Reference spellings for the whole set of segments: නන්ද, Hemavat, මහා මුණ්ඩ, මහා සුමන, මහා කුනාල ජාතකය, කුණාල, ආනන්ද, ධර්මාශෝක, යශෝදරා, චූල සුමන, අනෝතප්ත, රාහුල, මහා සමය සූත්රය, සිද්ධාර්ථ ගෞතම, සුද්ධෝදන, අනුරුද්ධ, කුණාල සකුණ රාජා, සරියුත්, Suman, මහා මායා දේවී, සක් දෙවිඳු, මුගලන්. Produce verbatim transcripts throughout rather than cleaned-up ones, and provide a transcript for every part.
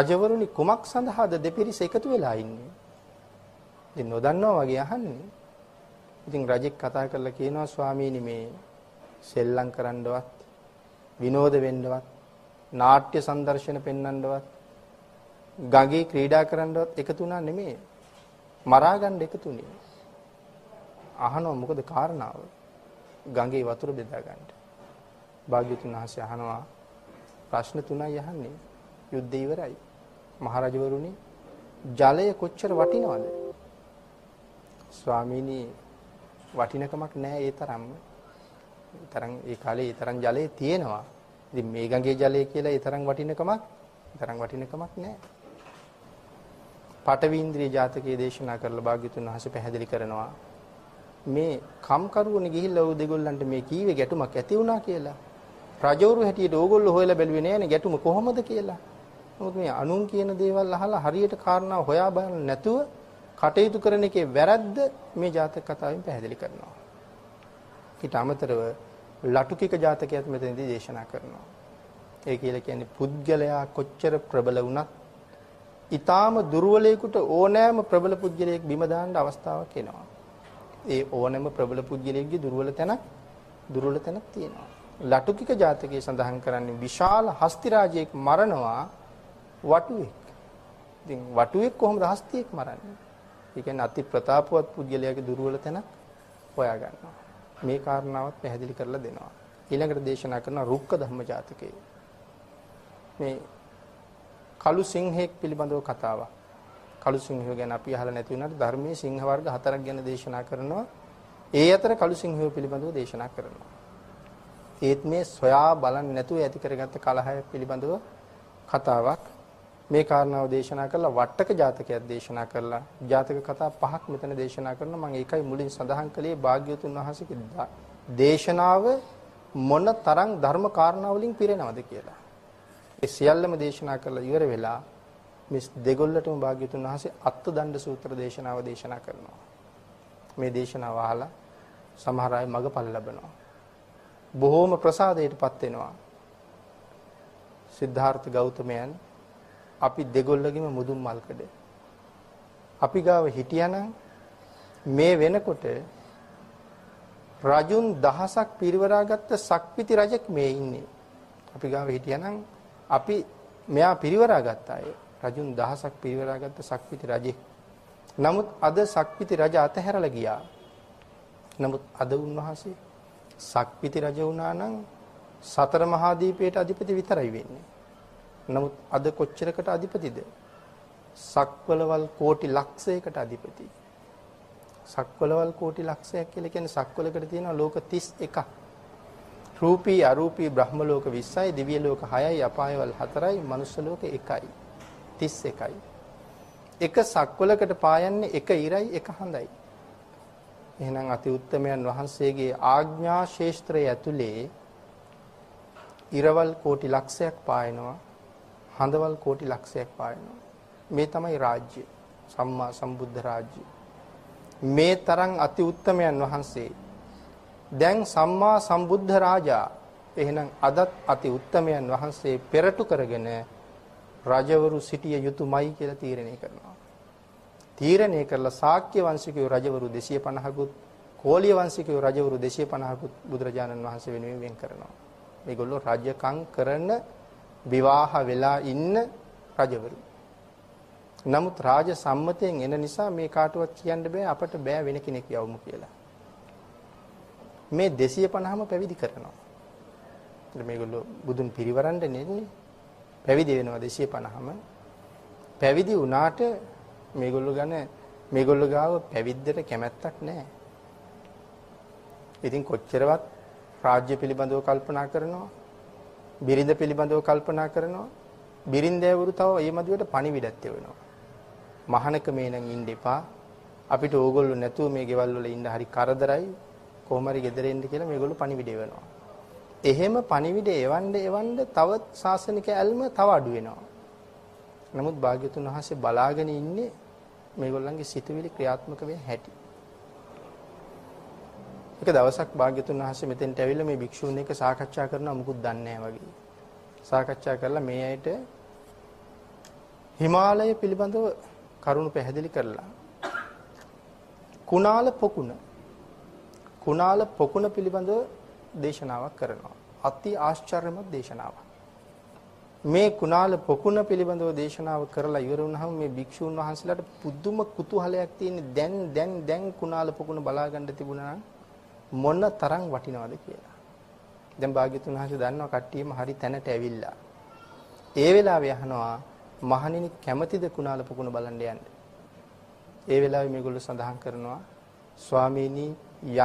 රජවරුනි කුමක් සඳහාද දෙපිරිස එකතු වෙලා ඉන්නේ? ඉතින් නොදන්නවා වගේ අහන්නේ. ඉතින් රජෙක් කතා කරලා කියනවා ස්වාමීනි මේ සෙල්ලම් කරන්නවත් විනෝද වෙන්නවත් නාට්‍ය සම්දර්ශන පෙන්වන්නවත් ගඟේ ක්‍රීඩා කරන්නවත් එකතු වුණා නෙමෙයි. මරා ගන්න එකතුනේ. අහනවා මොකද කාරණාව? ගඟේ වතුර බෙදා ගන්න. භාග්‍යවතුන් වහන්සේ අහනවා ප්‍රශ්න තුනයි අහන්නේ. යුද්ධය ඉවරයි. මහරජවරුනි ජලය කොච්චර වටිනවද? ස්වාමීනි වටිනකමක් නැහැ ඒ තරම්. ඒ තරම් ඒ කාලේ ඒ තරම් ජලය තියෙනවා. ඉතින් මේ ගඟේ ජලය කියලා ඒ තරම් වටිනකමක් ඒ තරම් වටිනකමක් නැහැ. පඨවීන්ද්‍රිය ජාතකයේ දේශනා කරලා භාග්‍යතුන් වහන්සේ පැහැදිලි කරනවා මේ කම්කරුවනේ ගිහිල්ලා ඔය දෙගොල්ලන්ට මේ කීවේ ගැටුමක් ඇති වුණා කියලා. රජවරු හැටියට ඕගොල්ලෝ හොයලා බැලුවේ නෑනේ ගැටුම කොහොමද කියලා. මොකද මේ අනුන් කියන දේවල් අහලා හරියට කාරණා හොයා බලන්න නැතුව කටයුතු කරන එකේ වැරද්ද මේ ජාතක කතාවෙන් පැහැදිලි කරනවා. ඊට අමතරව ලටුකික ජාතකයත් මෙතනදී දේශනා කරනවා. ඒ කියලා කියන්නේ පුද්ගලයා කොච්චර ප්‍රබල වුණත් ඊටාම දුර්වලයෙකුට ඕනෑම ප්‍රබල පුද්ගලයෙක් බිම දාන්න අවස්ථාවක් එනවා. ඒ ඕනෑම ප්‍රබල පුද්ගලයෙක්ගේ දුර්වල තැනක් දුර්වල තැනක් තියෙනවා. ලටුකික ජාතකයේ සඳහන් කරන්නේ විශාල හස්ති රාජයෙක් මරනවා වටුවෙක්. ඉතින් වටුවෙක් කොහොමද හස්තියෙක් මරන්නේ? ඒ කියන්නේ අති ප්‍රතාපවත් පුද්ගලයාගේ දුර්වල තැනක් හොයා ගන්නවා. මේ කාරණාවත් පැහැදිලි කරලා දෙනවා. ඊළඟට දේශනා කරන රුක්ක ධම්ම ජාතකයේ මේ කළු සිංහෙක් පිළිබඳව කතාවක්. කළු සිංහය ගැන අපි අහලා නැති වුණාට ධර්මයේ සිංහ වර්ග හතරක් ගැන දේශනා කරනවා. ඒ අතර කළු සිංහය පිළිබඳව දේශනා කරනවා. ඒත් මේ සොයා බලන්නේ නැතුව ඇති කරගත්ත කලහය පිළිබඳව කතාවක් මේ කාරණාව දේශනා කරලා වට්ටක ජාතකයක් දේශනා කරලා ජාතක කතා පහක් මෙතන දේශනා කරනවා. මම ඒකයි මුලින් සඳහන් කළේ භාග්‍යවතුන් වහන්සේගේ දේශනාව මොන තරම් ධර්ම කාරණා වලින් පිරෙනවද කියලා. ඒ සියල්ලම දේශනා කරලා ඉවර වෙලා මේ දෙගොල්ලටම භාග්‍යවතුන් වහන්සේ අත්ත දණ්ඩ සූත්‍ර දේශනාව දේශනා කරනවා. මේ දේශනාව අහලා සමහර අය මගපල් ලැබනවා. බොහෝම ප්‍රසාදයටපත් වෙනවා. සිද්ධාර්ථ ගෞතමයන් අපි දෙගොල්ලගෙම මුදුන් මල්කඩ. අපි ගාව හිටියානම් මේ වෙනකොට රජුන් දහසක් පිරිවරා ගත්ත සක්විති රජෙක් මේ ඉන්නේ. අපි ගාව හිටියානම් අපි මෙයා පිරිවරා ගත්ත අය. රජුන් දහසක් පිරිවරා ගත්ත සක්විති රජෙක්. නමුත් අද සක්විති රජ අතහැරලා ගියා. නමුත් අද උන්වහන්සේ සක්විති රජ වුණා නම් සතර මහා දීපයට අධිපති විතරයි වෙන්නේ. නමුත් අද කොච්චරකට අධිපතිද? සක්වලවල් කෝටි ලක්ෂයකට අධිපති. සක්වලවල් කෝටි ලක්ෂයක් කියලා කියන්නේ සක්වලකට තියෙනවා ලෝක තිස් එකක්. රූපී අරූපී බ්‍රහ්ම ලෝක විස්සයි, දිව්‍ය ලෝක හයයි, අපායවල හතරයි, මනුෂ්‍ය ලෝක එකයි. තිස් එකයි. එක සක්වලකට පායන්නේ එක ඉරයි, එක හඳයි. එහෙනම් අති උත්තමයන් වහන්සේගේ ආඥා ශේෂ්ත්‍රය ඇතුලේ ඉරවල් කෝටි ලක්ෂයක් පායනවා, හඳවල් කෝටි ලක්ෂයක් පායනවා. මේ තමයි රාජ්‍ය, සම්මා සම්බුද්ධ රාජ්‍ය. මේ තරම් අති උත්තමයන් වහන්සේ දැන් සම්මා සම්බුද්ධ රාජා. එහෙනම් අදත් අති උත්තමයන් වහන්සේ පෙරටු කරගෙන රජවරු සිටිය යුතුයමයි කියලා තීරණය කරනවා. තීරණය කරලා ශාක්‍ය වංශිකයෝ රජවරු දෙසිය පනහකුත් කෝලිය වංශිකයෝ රජවරු දෙසිය පනහකුත් බුදුරජාණන් වහන්සේ වෙනුවෙන් වෙන් කරනවා. මේගොල්ලෝ රාජ්‍යකම් කරන විවාහ වෙලා ඉන්න රජවරු. නමුත් රාජ සම්මතයෙන් එන නිසා මේ කාටවත් කියන්න බෑ අපට බෑ වෙන කෙනෙක් යවමු කියලා. මේ දෙසිය පනහම පැවිදි කරනවා. මේගොල්ලෝ බුදුන් පිරිවරන්න නෙන්නේ. පැවිදි වෙනවා දෙසිය පනහම. පැවිදි වුණාට මේගොල්ලෝ ගන මේගොල්ලෝ ගාව පැවිද්දට කැමැත්තක් නැහැ. ඉතින් කොච්චරවත් රාජ්‍ය පිළිබඳව කල්පනා කරනවා, බිරිඳ පිළිබඳව කල්පනා කරනවා, බිරිඳෑවරු තව ඒ මදුවට පණිවිඩත් දෙනවා. මහානක මේ නම් ඉන්න එපා. අපිට ඕගොල්ලෝ නැතුව මේ ගෙවල් වල ඉන්න හරි කරදරයි. කොහොම හරි ගෙදර එන්න කියලා මේගොල්ලෝ පණිවිඩ එවනවා. එහෙම පණිවිඩ එවන්න එවන්න තවත් ශාසනික ඇල්ම තව අඩු වෙනවා. නමුත් භාග්‍යවතුන් වහන්සේ බලාගෙන ඉන්නේ මේගොල්ලන්ගේ සිතුවිලි ක්‍රියාත්මක වෙන හැටි. එක දවසක් භාග්‍යවතුන් වහන්සේ මෙතෙන්ට ඇවිල්ලා මේ භික්ෂූන් එක්ක සාකච්ඡා කරනවා, මුකුත් දන්නේ නැහැ වගේ. සාකච්ඡා කරලා මේ ඇයිට හිමාලය පිළිබඳව කරුණු පැහැදිලි කරලා කුණාල පොකුණ කුණාල පොකුණ පිළිබඳව දේශනාවක් කරනවා. අති ආශ්චර්යමත් දේශනාවක්. මේ කුණාල පොකුණ පිළිබඳව දේශනාව කරලා ඉවර වුණාම මේ භික්ෂුන් වහන්සේලාට පුදුම කුතුහලයක් තියෙන. දැන් දැන් දැන් කුණාල පොකුණ බලා ගන්න තිබුණා නම් මොන තරම් වටිනවද කියලා. දැන් භාග්‍යතුන් වහන්සේ දන්නවා කට්ටියම හරි තැනට ඇවිල්ලා. ඒ වෙලාවේ අහනවා මහණෙනි කැමැතිද කුණාල පොකුණ බලන්න යන්න? ඒ වෙලාවේ මේගොල්ලෝ සඳහන් කරනවා ස්වාමීනි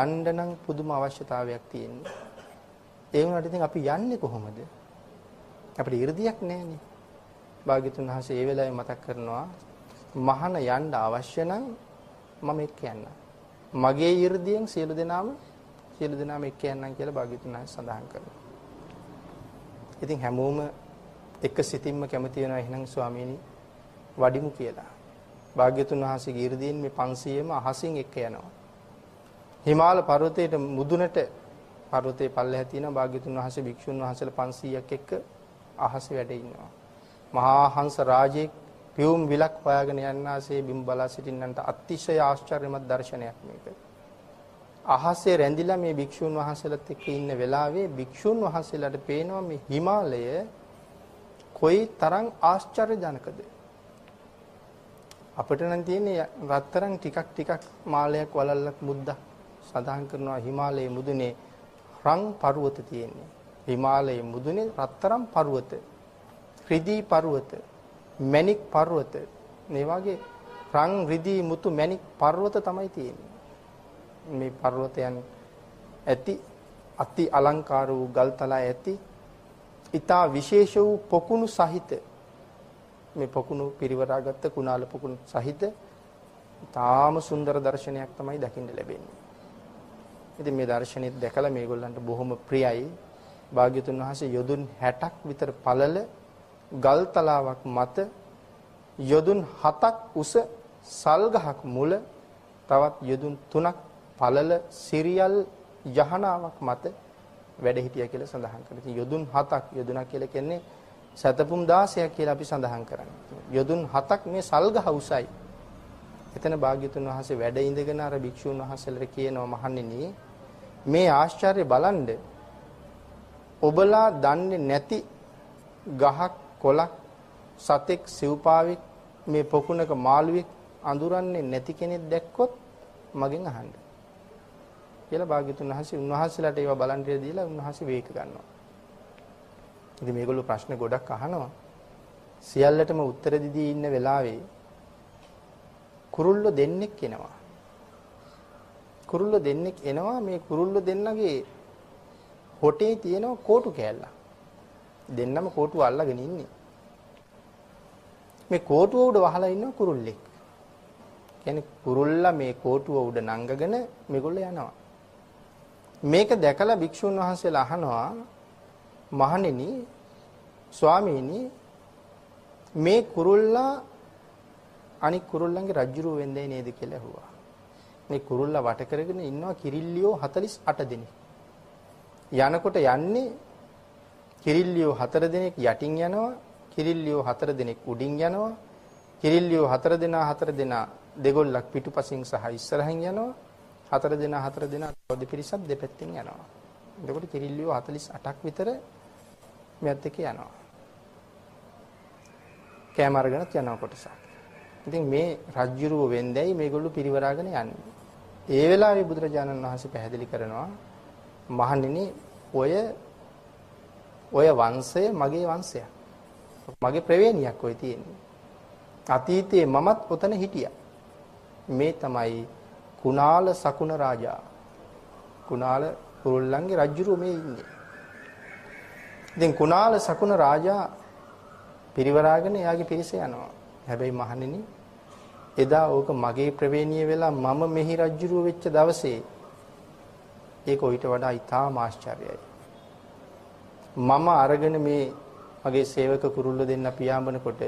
යන්න නම් පුදුම අවශ්‍යතාවයක් තියෙනවා. ඒ වුණාට ඉතින් අපි යන්නේ කොහොමද? අපිට irdiyak නැහැනේ. භාග්‍යතුන් වහන්සේ ඒ වෙලාවේ මතක් කරනවා මහණ යන්න අවශ්‍ය නම් මම එක්ක යන්නම්. මගේ irdiyen සියලු දෙනාම සියලු දෙනාම එක්ක යන්නම් කියලා භාග්‍යතුන් වහන්සේ සඳහන් කරනවා. ඉතින් හැමෝම එක සිතින්ම කැමති වෙනවා එහෙනම් ස්වාමීනි වඩිමු කියලා. භාග්‍යතුන් වහන්සේගේ irdiyen මේ පන්සියයම අහසින් එක්ක යනවා. හිමාල පර්වතයට මුදුනට පර්වතයේ පල්ලෙහා තියෙන භාග්‍යතුන් වහන්සේ භික්ෂුන් වහන්සේලා පන්සියයක් එක්ක අහස වැඩ ඉන්නවා. මහා හංස රාජෙක් පියුම් විලක් හොයාගෙන යන්නාසේ බිම් බලා සිටින්නන්ට අතිශය ආශ්චර්යමත් දර්ශනයක් මේක. අහසේ රැඳිලා මේ භික්ෂුන් වහන්සේලාත් එක්ක ඉන්න වෙලාවේ භික්ෂුන් වහන්සේලාට පේනවා මේ හිමාලය කොයි තරම් ආශ්චර්යජනකද. අපිට නම් තියෙන්නේ රත්තරන් ටිකක් ටිකක් මාලයක් වලල්ලක් මුද්දා සඳහන් කරනවා හිමාලයේ මුදුනේ රන් පර්වත තියෙන්නේ. හිමාලයේ මුදුනේ රත්තරන් පර්වත, රිදී පර්වත, මණික් පර්වත මේ වගේ රන් රිදී මුතු මණික් පර්වත තමයි තියෙන්නේ. මේ පර්වතයන් ඇති අති අලංකාර වූ ගල්තලා ඇති ඉතා විශේෂ වූ පොකුණු සහිත මේ පොකුණු පිරිවරාගත් කුණාල පොකුණු සහිත ඉතාම සුන්දර දර්ශනයක් තමයි දකින්න ලැබෙන්නේ. ඉතින් මේ දර්ශනෙත් දැකලා මේගොල්ලන්ට බොහොම ප්‍රියයි. භාග්‍යතුන් වහන්සේ යොදුන් හැටක් විතර පළල ගල් තලාවක් මත යොදුන් හතක් උස සල් ගහක් මුල තවත් යොදුන් තුනක් පළල සිරියල් යහනාවක් මත වැඩ හිටියා කියලා සඳහන් කරනවා. ඉතින් යොදුන් හතක් යොදුනක් කියලා කියන්නේ සතපුම් දාසයක් කියලා අපි සඳහන් කරන්නේ. යොදුන් හතක් මේ සල්ගහ උසයි. එතන භාග්‍යතුන් වහන්සේ වැඩ ඉඳගෙන අර භික්ෂුන් වහන්සේලට කියනවා මහණෙනි මේ ආශ්චර්ය බලන්න ඔබලා දන්නේ නැති ගහක් කොළක් සතෙක් සිව්පාවෙක් මේ පොකුණක මාළුවෙක් අඳුරන්නේ නැති කෙනෙක් දැක්කොත් මගෙන් අහන්න කියලා භාග්‍යතුන් වහන්සේ උන්වහන්සේලාට ඒවා බලන්ට දීලා උන්වහන්සේ වේක ගන්නවා. ඉතින් මේගොල්ලෝ ප්‍රශ්න ගොඩක් අහනවා. සියල්ලටම උත්තර දෙදී ඉන්න වෙලාවේ කුරුල්ලෝ දෙන්නෙක් එනවා. කුරුල්ලෝ දෙන්නෙක් එනවා මේ කුරුල්ලෝ දෙන්නගේ හොටේ තියෙන කෝටු කෑල්ලක්. දෙන්නම කෝටුව අල්ලගෙන ඉන්නේ. මේ කෝටුව උඩ වහලා ඉන්න කුරුල්ලෙක්. කියන්නේ කුරුල්ලා මේ කෝටුව උඩ නංගගෙන මේගොල්ලෝ යනවා. මේක දැකලා භික්ෂුන් වහන්සේලා අහනවා මහණෙනි ස්වාමීනි මේ කුරුල්ලා අනික් කුරුල්ලන්ගේ රජ්ජුරුව වෙන්නේ නේද කියලා ඇහුවා. මේ කුරුල්ලා වට කරගෙන ඉන්නවා කිරිල්ලියෝ හතළිස් අට දෙනෙක්. යනකොට යන්නේ කිරිල්ලියෝ හතර දෙනෙක් යටින් යනවා, කිරිල්ලියෝ හතර දෙනෙක් උඩින් යනවා, කිරිල්ලියෝ හතර දෙනා හතර දෙනා දෙගොල්ලක් පිටුපසින් සහ ඉස්සරහින් යනවා. හතර දෙනා හතර දෙනා තව දෙපිරිසක් දෙපැත්තෙන් යනවා. එතකොට කිරිල්ලියෝ හතළිස් අටක් විතර මෙත් එක්ක යනවා. කැම අරගෙනත් යනවා කොටසක්. ඉතින් මේ රජ්ජුරුව වෙන්දැයි මේගොල්ලෝ පිරිවරාගෙන යන්නේ. ඒ වෙලාවේ බුදුරජාණන් වහන්සේ පැහැදිලි කරනවා මහණෙනි ඔය ඔය වංශය මගේ වංශයක්. මගේ ප්‍රවේණියක් ඔය තියෙන්නේ. අතීතයේ මමත් ඔතන හිටියා. මේ තමයි කුණාල සකුණ රාජා. කුණාල කුරුල්ලන්ගේ රජුරු මේ ඉන්නේ. ඉතින් කුණාල සකුණ රාජා පිරිවරාගෙන එයාගේ පිරිස යනවා. හැබැයි මහණෙනි එදා ඕක මගේ ප්‍රවේණිය වෙලා මම මෙහි රජුරු වෙච්ච දවසේ ඒක ඊට වඩා ඉතාම ආශ්චර්යයි. මම අරගෙන මේ මගේ සේවක කුරුල්ල දෙන්න පියාඹනකොට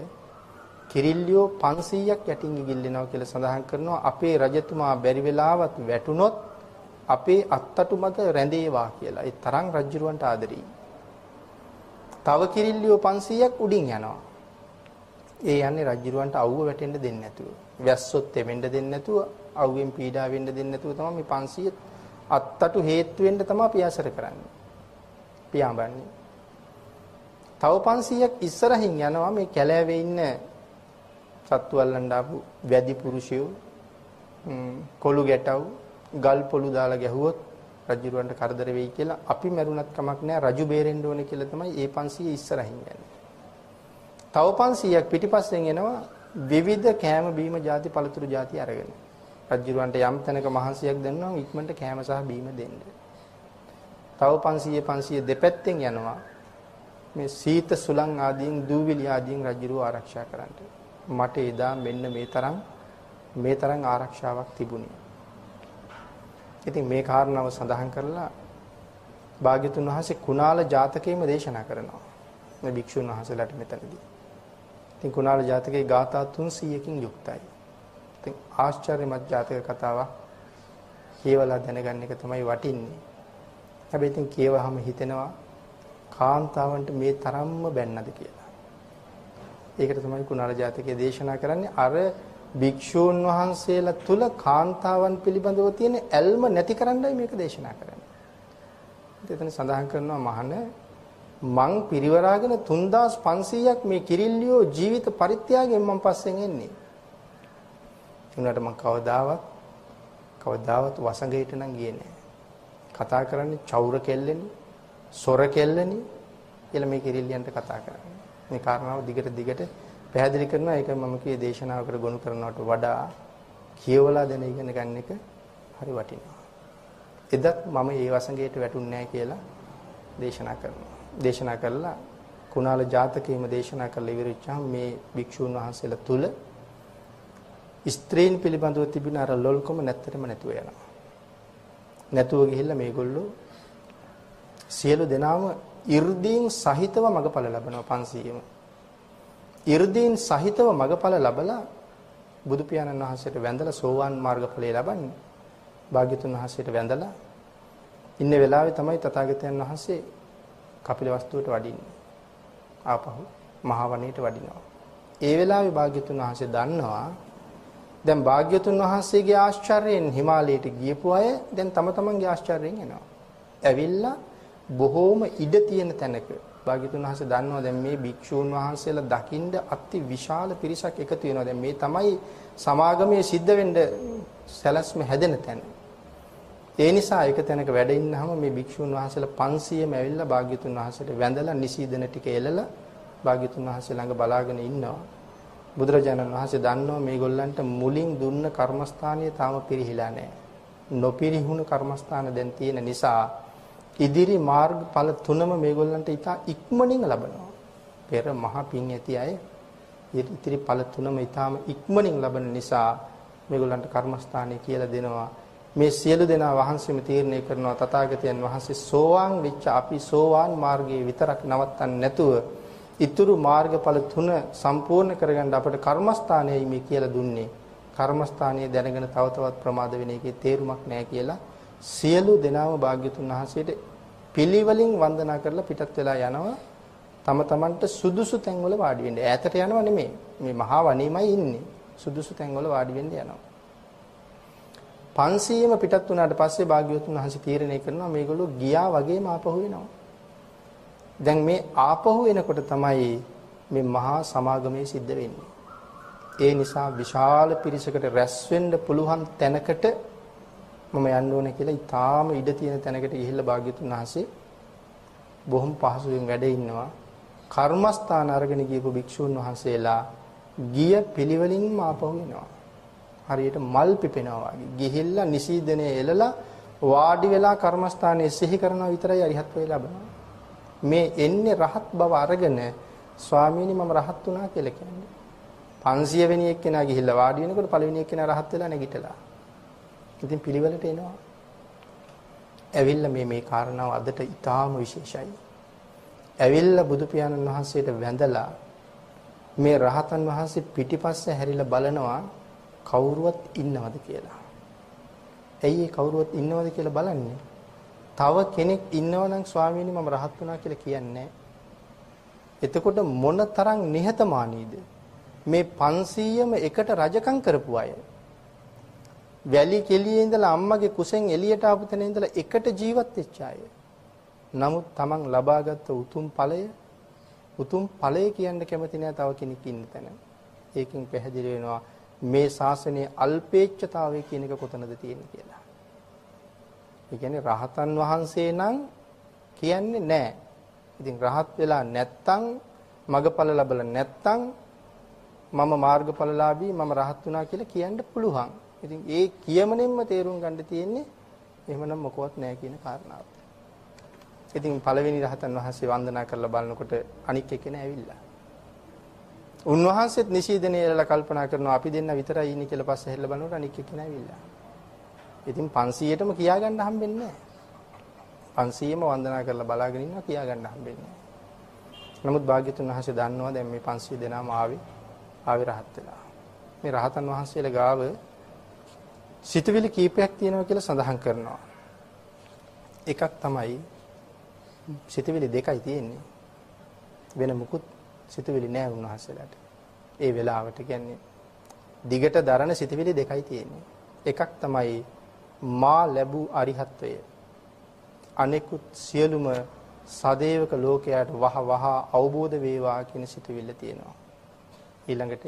කිරිල්ලියෝ පන්සීයක් යටින් ගිල්ලෙනවා කියලා සඳහන් කරනවා. අපේ රජතුමා බැරි වෙලාවත් වැටුනොත් අපේ අත්තටු මත රැඳේවා කියලා. ඒ තරම් රජුරවන්ට ආදරෙයි. තව කිරිල්ලියෝ පන්සීයක් උඩින් යනවා. ඒ යන්නේ රජුරවන්ට අවුව වැටෙන්න දෙන්නේ නැතුව. වැස්සොත් තෙමෙන්න දෙන්නේ නැතුව, අවුවෙන් පීඩා වෙන්න දෙන්නේ නැතුව තමයි මේ පන්සිය අත්තටු හේතු වෙන්න තමයි පියාසර කරන්නේ. පියාඹන්නේ. තව පන්සියක් ඉස්සරහින් යනවා මේ කැලෑවේ ඉන්න සත්තු අල්ලන්න ආපු වැදි පුරුෂයෝ කොළු ගැටව ගල් පොළු දාලා ගැහුවොත් රජුරවන්ට කරදර වෙයි කියලා අපි මරුණත් කමක් නැහැ රජු බේරෙන්න ඕනේ කියලා තමයි ඒ පන්සිය ඉස්සරහින් යන්නේ. තව පන්සියක් පිටිපස්සෙන් එනවා විවිධ කෑම බීම ಜಾති පළතුරු ಜಾති අරගෙන. රජුරවන්ට යම් තැනක මහන්සියක් දෙනවා ඉක්මනට කෑම සහ බීම දෙන්න. තව පන්සිය පන්සිය දෙපැත්තෙන් යනවා මේ සීත සුලං ආදීන් දූවිලි ආදීන් රජුරව ආරක්ෂා කරන්න. මට එදා මෙන්න මේ තරම් මේ තරම් ආරක්ෂාවක් තිබුණේ. ඉතින් මේ කාරණාව සඳහන් කරලා භාග්‍යතුන් වහන්සේ කුණාල ජාතකයේම දේශනා කරනවා. මේ භික්ෂුන් වහන්සේලාට මෙතනදී. ඉතින් කුණාල ජාතකයේ ගාථා තුන්සීයකින් යුක්තයි. ඉතින් ආශ්චර්යමත් ජාතක කතාවක් කියවලා දැනගන්න එක තමයි වටින්නේ. හැබැයි ඉතින් කියවහම හිතෙනවා කාන්තාවන්ට මේ තරම්ම බැන්නද කියලා. ඒකට තමයි කුණාල ජාතකයේ දේශනා කරන්නේ අර භික්ෂූන් වහන්සේලා තුල කාන්තාවන් පිළිබඳව තියෙන ඇල්ම නැති කරන්නයි මේක දේශනා කරන්නේ. එතන සඳහන් කරනවා මහණ මං පිරිවරාගෙන තුන් හଜାର පන්සීයක් මේ කිරිල්ලියෝ ජීවිත පරිත්‍යාගයෙන් මං පස්සෙන් එන්නේ. උනාට මං කවදාවත් කවදාවත් වසඟයට නම් ගියේ නෑ. කතා කරන්නේ චෞර කෙල්ලෙනි, සොර කෙල්ලෙනි කියලා මේ කිරිල්ලියන්ට කතා කරන්නේ. මේ කාරණාව දිගට දිගට පැහැදිලි කරනවා. ඒක මම කියේ දේශනාවකට ගොනු කරනවට වඩා කියවලා දැන ඉගෙන ගන්න එක හරි වටිනවා. එදත් මම ඒ වසඟයට වැටුන්නේ නැහැ කියලා දේශනා කරනවා. දේශනා කළා කුණාල ජාතකයේම දේශනා කළ ඉවරච්චාම මේ භික්ෂුන් වහන්සේලා තුල ස්ත්‍රීන් පිළිබඳව තිබුණ අර ලොල්කම නැත්තරම නැතුව යනවා. නැතුව ගිහිල්ලා මේගොල්ලෝ සියලු දෙනාම 이르දීන් සහිතව මගපල ලැබනවා පන්සීයම. 이르දීන් සහිතව මගපල ලැබලා බුදු පියාණන් වහන්සේට වැඳලා සෝවාන් මාර්ගඵලය ලබන්නේ. භාග්‍යතුන් වහන්සේට වැඳලා ඉන්න වෙලාවේ තමයි තථාගතයන් වහන්සේ කපිල වස්තුවට වඩින්නේ. ආපහු මහ වනයේට වඩිනවා. ඒ වෙලාවේ භාග්‍යතුන් වහන්සේ දන්නවා දැන් භාග්‍යතුන් වහන්සේගේ ආශ්චර්යයෙන් හිමාලයට ගියපු අය දැන් තම තමන්ගේ ආශ්චර්යයෙන් එනවා. ඇවිල්ලා බොහෝම ඉඩ තියෙන තැනක භාග්‍යතුන් වහන්සේ දන්නවා දැන් මේ භික්ෂූන් වහන්සේලා දකින්ද අති විශාල පිරිසක් එකතු වෙනවා. දැන් මේ තමයි සමාගමේ සිද්ධ වෙන්න සැලැස්ම හැදෙන තැන. ඒ නිසා එක තැනක වැඩ ඉන්නහම මේ භික්ෂුන් වහන්සේලා පන්සීයම ඇවිල්ලා භාග්‍යතුන් වහන්සේට වැඳලා නිසීදන ටික එලලා භාග්‍යතුන් වහන්සේ ළඟ බලාගෙන ඉන්නවා. බුදුරජාණන් වහන්සේ දන්නවා මේගොල්ලන්ට මුලින් දුන්න කර්මස්ථානය තාම පිරිහිලා නැහැ. නොපිරිහුණු කර්මස්ථාන දැන් තියෙන නිසා ඉදිරි මාර්ගඵල තුනම මේගොල්ලන්ට ඉතා ඉක්මනින් ලැබෙනවා. පෙර මහා පින් ඇති අය ඉදිරි ඵල තුනම ඉතාම ඉක්මනින් ලැබෙන නිසා මේගොල්ලන්ට කර්මස්ථානය කියලා දෙනවා. මේ සියලු දෙනා වහන්සේම තීරණය කරනවා තථාගතයන් වහන්සේ සෝවාන් වෙච්ච අපි සෝවාන් මාර්ගයේ විතරක් නවත්තන්න නැතුව ඊතුරු මාර්ගඵල තුන සම්පූර්ණ කරගන්න අපට කර්මස්ථානයයි මේ කියලා දුන්නේ. කර්මස්ථානයේ දැනගෙන තව තවත් ප්‍රමාද වෙන එකේ තේරුමක් නැහැ කියලා සියලු දෙනාම භාග්‍යතුන් වහන්සේට පිළිවෙලින් වන්දනා කරලා පිටත් වෙලා යනවා. තම තමන්ට සුදුසු තැන්වල වාඩි වෙන්න. ඈතට යනවා නෙමෙයි. මේ මහා වනයේමයි ඉන්නේ. සුදුසු තැන්වල වාඩි වෙන්න යනවා. පන්සීයම පිටත් වුණාට පස්සේ භාග්‍යවතුන් වහන්සේ තීරණය කරනවා මේගොල්ලෝ ගියා වගේම ආපහු වෙනවා. දැන් මේ ආපහු එනකොට තමයි මේ මහා සමාගමේ සිද්ධ වෙන්නේ. ඒ නිසා විශාල පිරිසකට රැස් වෙන්න පුළුවන් තැනකට මම යන්න ඕනේ කියලා ඊටාම ඉඩ තියෙන තැනකට ගිහිල්ලා භාග්‍යවතුන් වහන්සේ බොහොම පහසුවෙන් වැඩ ඉන්නවා. කර්මස්ථාන අරගෙන ගියපු භික්ෂූන් වහන්සේලා ගිය පිළිවෙලින්ම ආපහු වෙනවා. හරියට මල් පිපෙනවා වගේ ගිහිල්ලා නිසීදනේ එලලා වාඩි වෙලා කර්මස්ථානයේ සිහි කරනවා විතරයි අරිහත් වෙලා ලබනවා. මේ එන්නේ රහත් බව අරගෙන ස්වාමීනි මම රහත් වුණා කියලා කියන්නේ. පන්සිය වෙනි එක්කෙනා ගිහිල්ලා වාඩි වෙනකොට පළවෙනි එක්කෙනා රහත් වෙලා නැගිටලා. ඉතින් පිළිවෙලට එනවා. ඇවිල්ලා මේ මේ කාරණාව අදට ඉතාම විශේෂයි. ඇවිල්ලා බුදු පියාණන් වහන්සේට වැඳලා මේ රහතන් වහන්සේ පිටිපස්ස හැරිලා බලනවා කවුරුවත් ඉන්නවද කියලා. ඇයි ඒ කවුරුවත් ඉන්නවද කියලා බලන්නේ? තව කෙනෙක් ඉන්නවනම් ස්වාමීනි මම රහත් වුණා කියලා කියන්නේ. එතකොට මොන තරම් නිහතමානීද? මේ පන්සීයම එකට රජකම් කරපු අය. වැලි කෙලියේ ඉඳලා අම්මගේ කුසෙන් එළියට ආපු තැන ඉඳලා එකට ජීවත් වෙච්ච අය. නමුත් Taman ලබාගත් උතුම් ඵලය උතුම් ඵලය කියන්න කැමති නෑ තව කෙනෙක් ඉන්න තැන. ඒකෙන් පැහැදිලි වෙනවා මේ ශාසනයේ අල්පේච්ඡතාවය කියන එක කොතනද තියෙන්නේ කියලා. ඒ කියන්නේ රහතන් වහන්සේ නම් කියන්නේ නෑ. ඉතින් රහත් වෙලා නැත්තම් මගඵල ලැබලා නැත්තම් මම මාර්ගඵලලාභී මම රහත් වුණා කියලා කියන්න පුළුවන්. ඉතින් ඒ කියමනෙන්ම තේරුම් ගන්න තියෙන්නේ එහෙමනම් මොකවත් නැහැ කියන කාරණාව. ඉතින් පළවෙනි රහතන් වහන්සේ වන්දනා කරලා බලනකොට අනික් එක්කෙනා ඇවිල්ලා. උන්වහන්සේත් නිසීදනේ ඉරලා කල්පනා කරනවා අපි දෙන්න විතරයි ඉන්නේ කියලා පස්සේ හැරිලා බලනකොට අනික් එක්කෙනා ඇවිල්ලා. ඉතින් පන්සීයටම කියා ගන්න හම්බෙන්නේ නැහැ. පන්සීයම වන්දනා කරලා බලාගෙන ඉන්නවා කියා ගන්න හම්බෙන්නේ නැහැ. නමුත් භාග්‍යතුන් වහන්සේ දන්නවා දැන් මේ පන්සීය දෙනාම ආවේ ආවේ රහත් වෙලා. මේ රහතන් වහන්සේලා ගාව සිතවිලි කීපයක් තියෙනවා කියලා සඳහන් කරනවා. එකක් තමයි සිතවිලි දෙකයි තියෙන්නේ. වෙන මොකුත් සිතවිලි නෑ උන්වහන්සේලාට. ඒ වෙලාවට කියන්නේ දිගට දරන සිතවිලි දෙකයි තියෙන්නේ. එකක් තමයි මා ලැබූ අරිහත්ත්වය. අනෙකුත් සියලුම සදේවක ලෝකයට වහ වහ අවබෝධ වේවා කියන සිතවිල්ල තියෙනවා. ඊළඟට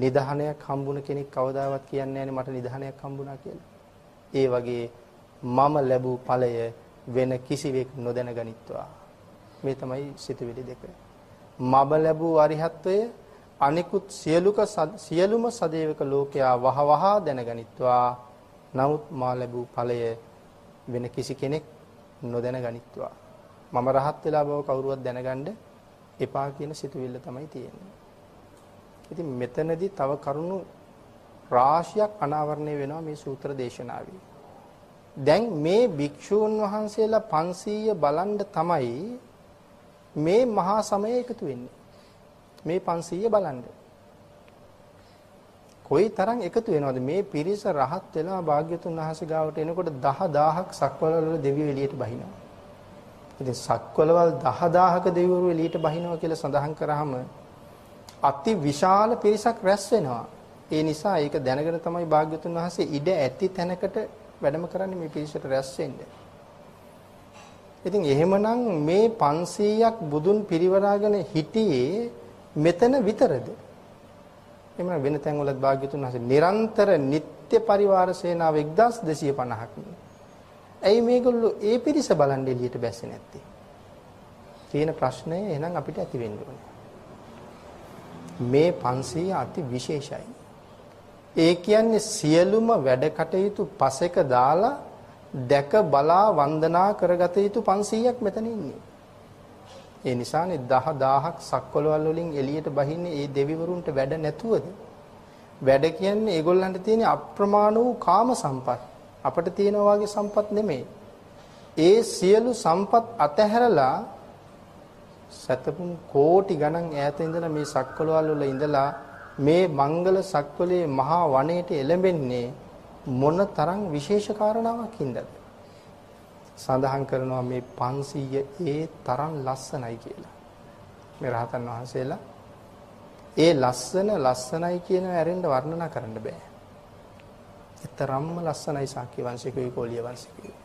නිධානයක් හම්බුන කෙනෙක් කවදාවත් කියන්නේ නැහැ මට නිධානයක් හම්බුණා කියලා. ඒ වගේ මම ලැබූ ඵලය වෙන කිසිවෙක් නොදැන ගනිත්වා. මේ තමයි සිතුවිලි දෙක. මම ලැබූ අරිහත්ත්වය අනිකුත් සියලුක සියලුම සදේවක ලෝකයා වහවහ දැනගනිත්වා. නමුත් මා ලැබූ ඵලය වෙන කිසි කෙනෙක් නොදැන ගනිත්වා. මම රහත් වෙලා බව කවුරුවත් දැනගන්න එපා කියන සිතුවිල්ල තමයි තියෙන්නේ. ඉතින් මෙතනදී තව කරුණු රාශියක් අනාවරණය වෙනවා මේ සූත්‍ර දේශනාවේ. දැන් මේ භික්ෂූන් වහන්සේලා පන්සීය බලන්න තමයි මේ මහා සමය එකතු වෙන්නේ. මේ පන්සීය බලන්න. කොයිතරම් එකතු වෙනවද මේ පිරිස රහත් වෙලා භාග්‍යතුන් වහන්සේ ගාවට එනකොට දහදාහක් සක්වලවල දෙවියෝ එළියට බහිනවා. ඉතින් සක්වලවල් දහදාහක දෙවිවරු එළියට බහිනවා කියලා සඳහන් කරාම අති විශාල පිරිසක් රැස් වෙනවා. ඒ නිසා ඒක දැනගෙන තමයි භාග්‍යතුන් වහන්සේ ඉඩ ඇති තැනකට වැඩම කරන්නේ මේ පිරිසට රැස් වෙන්න. ඉතින් එහෙමනම් මේ පන්සීයක් බුදුන් පිරිවරාගෙන හිටියේ මෙතන විතරද? එහෙමනම් වෙන තැන්වලත් භාග්‍යතුන් වහන්සේ නිරන්තර නිත්‍ය පරිවාර සේනාව එක්දහස් දෙසිය පනහක්. ඇයි මේගොල්ලෝ ඒ පිරිස බලන් එළියට බැස්සේ නැත්තේ? කියන ප්‍රශ්නය එහෙනම් අපිට ඇති වෙන්න ඕනේ. මේ පන්සීය අති විශේෂයි. ඒ කියන්නේ සියලුම වැඩ කටයුතු පසෙක දාලා දැක බලා වන්දනා කරගත යුතු පන්සීයක් මෙතන ඉන්නේ. ඒ නිසානේ දහදාහක් සක්වලවල් වලින් එළියට බහින්නේ ඒ දෙවිවරුන්ට වැඩ නැතුවද? වැඩ කියන්නේ ඒගොල්ලන්ට තියෙන අප්‍රමාණ වූ කාම සම්පත්. අපිට තියෙනා වාගේ සම්පත් නෙමෙයි. ඒ සියලු සම්පත් අතහැරලා සතපුන් කෝටි ගණන් ඈත ඉඳලා මේ සක්වලවල් වල ඉඳලා මේ මංගල සක්වලේ මහා වනයේට එළඹෙන්නේ මොන තරම් විශේෂ කාරණාවක් හින්දාද? සඳහන් කරනවා මේ පන්සීය ඒ තරම් ලස්සනයි කියලා. මේ රහතන් වහන්සේලා ඒ ලස්සන ලස්සනයි කියන ඇරෙන්න වර්ණනා කරන්න බෑ. ඒ තරම්ම ලස්සනයි ශාක්‍ය වංශිකයෝ කෝලිය වංශිකයෝ.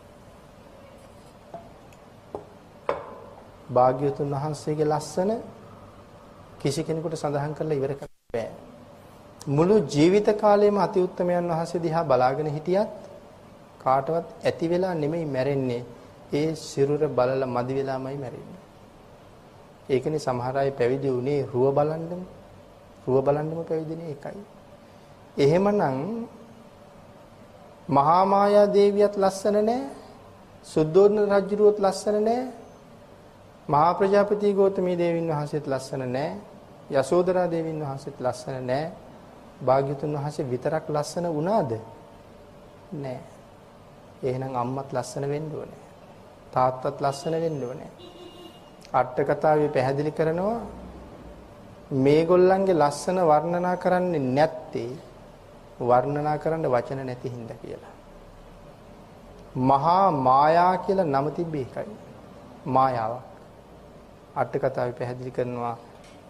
භාග්‍යවතුන් වහන්සේගේ ලස්සන කිසි කෙනෙකුට සඳහන් කරලා ඉවර කරන්න බෑ. මුළු ජීවිත කාලයම අති උත්තමයන් වහන්සේ දිහා බලාගෙන හිටියත් කාටවත් ඇති වෙලා නෙමෙයි මැරෙන්නේ. ඒ සිරුර බලලා මදි වෙලාමයි මැරෙන්නේ. ඒකනේ සමහර අය පැවිදි වුණේ රුව බලන්නම. රුව බලන්නම පැවිදිනේ එකයි. එහෙමනම් මහා මායා දේවියත් ලස්සන නෑ. සුද්ධෝදන රජුරුවත් ලස්සන නෑ. මහා ප්‍රජාපති ගෝතමී දේවීන් වහන්සේත් ලස්සන නැහැ. යශෝදරා දේවීන් වහන්සේත් ලස්සන නැහැ. භාග්‍යතුන් වහන්සේ විතරක් ලස්සන වුණාද? නැහැ. එහෙනම් අම්මත් ලස්සන වෙන්න ඕනේ. තාත්තත් ලස්සන වෙන්න ඕනේ. අට කතාවේ පැහැදිලි කරනවා මේගොල්ලන්ගේ ලස්සන වර්ණනා කරන්නේ නැත්තේ වර්ණනා කරන්න වචන නැති හින්දා කියලා. මහා මායා කියලා නම තිබ්බේ ඒකයි. මායාව. අට කතාවේ පැහැදිලි කරනවා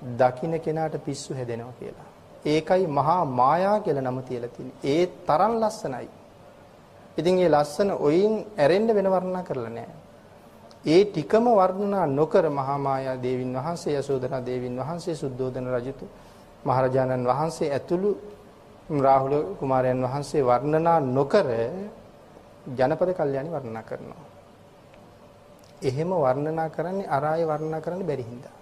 දකින්න කෙනාට පිස්සු හැදෙනවා කියලා. ඒකයි මහා මායා කියලා නම තියලා තියෙන්නේ. ඒ තරම් ලස්සනයි. ඉතින් මේ ලස්සන ඔයින් ඇරෙන්න වෙන වර්ණනා කරලා නැහැ. ඒ ටිකම වර්ණනා නොකර මහා මායා දේවින් වහන්සේ, යශෝදරා දේවින් වහන්සේ, සුද්ධෝදන රජතු මහරජාණන් වහන්සේ ඇතුළු රාහුල කුමාරයන් වහන්සේ වර්ණනා නොකර ජනපද කල්යාණි වර්ණනා කරනවා. එහෙම වර්ණනා කරන්නේ අරාය වර්ණනා කරන්න බැරි හින්දා.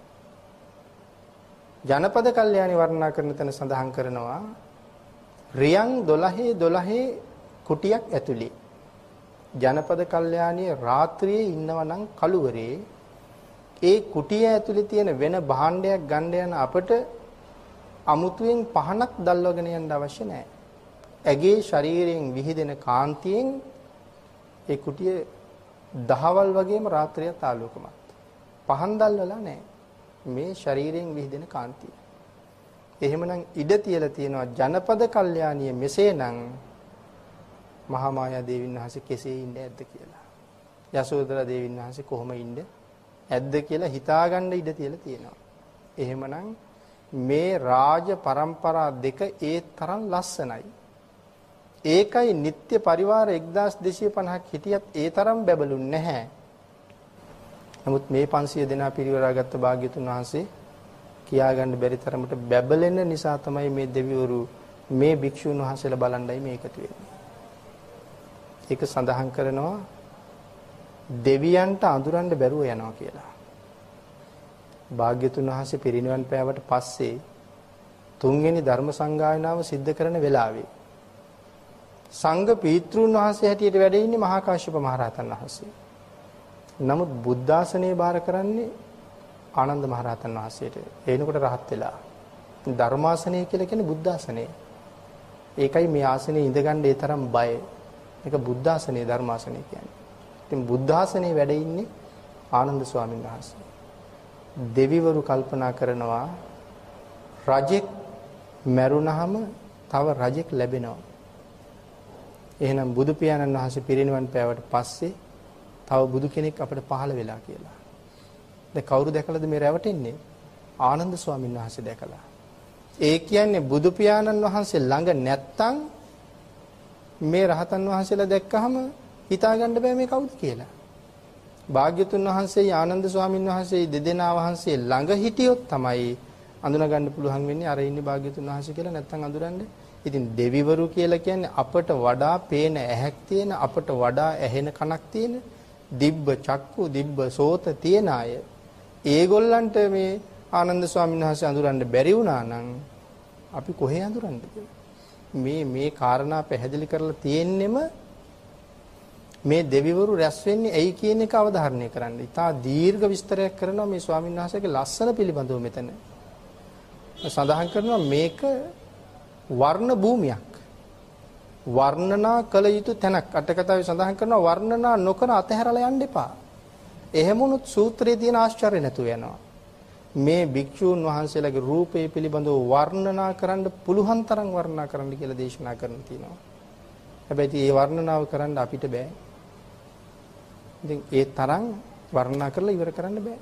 ජනපද කල්යාණි වර්ණනා කරන තැන සඳහන් කරනවා රියන් දොළහේ දොළහේ කුටියක් ඇතුලේ ජනපද කල්යාණියේ රාත්‍රියේ ඉන්නවනම් කළුවරේ ඒ කුටිය ඇතුලේ තියෙන වෙන භාණ්ඩයක් ගන්න යන අපට අමුතුවෙන් පහනක් දැල්වගෙන යන්න අවශ්‍ය නැහැ. ඇගේ ශරීරයෙන් විහිදෙන කාන්තියෙන් ඒ කුටිය දහවල් වගේම රාත්‍රිය තාලෝකමත්. පහන් දැල්වලා නැහැ. මේ ශරීරයෙන් විහිදෙන කාන්තිය. එහෙමනම් ඉඩ තියලා තියෙනවා ජනපද කල්යාණිය මෙසේනම් මහා මායා දේවින් වහන්සේ කෙසේ ඉන්න ඇද්ද කියලා. යශෝදරා දේවින් වහන්සේ කොහොම ඉන්න ඇද්ද කියලා හිතාගන්න ඉඩ තියලා තියෙනවා. එහෙමනම් මේ රාජ පරම්පරා දෙක ඒ තරම් ලස්සනයි. ඒකයි නිත්‍ය පරිවාර එක්දාස් දෙසිය පනහක් හිටියත් ඒ තරම් බැබළුන් නැහැ. නමුත් මේ පන්සිය දෙනා පිරිවරාගත් භාග්‍යතුන් වහන්සේ කියාගන්න බැරි තරමට බැබලෙන නිසා තමයි මේ දෙවිවරු මේ භික්ෂුන් වහන්සේලා බලන්නයි මේ එකතු වෙන්නේ. ඒක සඳහන් කරනවා දෙවියන්ට අඳුරන්න බැරුව යනවා කියලා. භාග්‍යතුන් වහන්සේ පිරිනිවන් පෑවට පස්සේ තුන්වෙනි ධර්ම සංගායනාව සිද්ධ කරන වෙලාවේ සංඝ පීතෘන් වහන්සේ හැටියට වැඩ ඉන්නේ මහා කාශ්‍යප මහ රහතන් වහන්සේ. නමුත් බුද්ධාසනේ බාර කරන්නේ ආනන්ද මහ රහතන් වහන්සේට. එනකොට රහත් වෙලා ධර්මාසනේ කියලා කියන්නේ බුද්ධාසනේ. ඒකයි මේ ආසනේ ඉඳගන්න ඒ තරම් බය. ඒක බුද්ධාසනේ ධර්මාසනේ කියන්නේ. ඉතින් බුද්ධාසනේ වැඩ ඉන්නේ ආනන්ද ස්වාමීන් වහන්සේ. දෙවිවරු කල්පනා කරනවා රජෙක් මැරුණාම තව රජෙක් ලැබෙනවා. එහෙනම් බුදු පියාණන් වහන්සේ පිරිනිවන් පෑවට පස්සේ තව බුදු කෙනෙක් අපිට පහළ වෙලා කියලා. දැන් කවුරු දැකලාද මේ රැවටෙන්නේ? ආනන්ද ස්වාමීන් වහන්සේ දැකලා. ඒ කියන්නේ බුදු පියාණන් වහන්සේ ළඟ නැත්තම් මේ රහතන් වහන්සේලා දැක්කහම හිතාගන්න බෑ මේ කවුද කියලා. භාග්‍යතුන් වහන්සේ ආනන්ද ස්වාමීන් වහන්සේ දෙදෙනා වහන්සේ ළඟ හිටියොත් තමයි අඳුනගන්න පුළුවන් වෙන්නේ අර ඉන්නේ භාග්‍යතුන් වහන්සේ කියලා නැත්නම් අඳුරන්නේ. ඉතින් දෙවිවරු කියලා කියන්නේ අපට වඩා පේන ඇහැක් තියෙන, අපට වඩා ඇහෙන කනක් තියෙන, දිබ්බ චක්කු, දිබ්බ සෝත තියෙන අය. ඒගොල්ලන්ට මේ ආනන්ද ස්වාමීන් වහන්සේ අඳුරන්න බැරි වුණා නම් අපි කොහේ අඳුරන්නද කියලා. මේ මේ කාරණා පැහැදිලි කරලා තියෙන්නෙම මේ දෙවිවරු රැස් වෙන්නේ ඇයි කියන එක අවධාරණය කරන්න. ඉතා දීර්ඝ විස්තරයක් කරනවා මේ ස්වාමීන් වහන්සේගේ ලස්සන පිළිබඳව මෙතන. සඳහන් කරනවා මේක වර්ණ භූමියක්. වර්ණනා කළ යුතු තැනක්. අටකතාවේ සඳහන් කරනවා වර්ණනා නොකර අතහැරලා යන්න එපා. එහෙම වුණොත් සූත්‍රයේ තියෙන ආශ්චර්ය නැතුව යනවා. මේ භික්ෂූන් වහන්සේලාගේ රූපය පිළිබඳව වර්ණනා කරන්න පුළුවන් තරම් වර්ණනා කරන්න කියලා දේශනා කරන්න තියෙනවා. හැබැයි මේ වර්ණනාව කරන්න අපිට බෑ. ඉතින් ඒ තරම් වර්ණනා කරලා ඉවර කරන්න බෑ.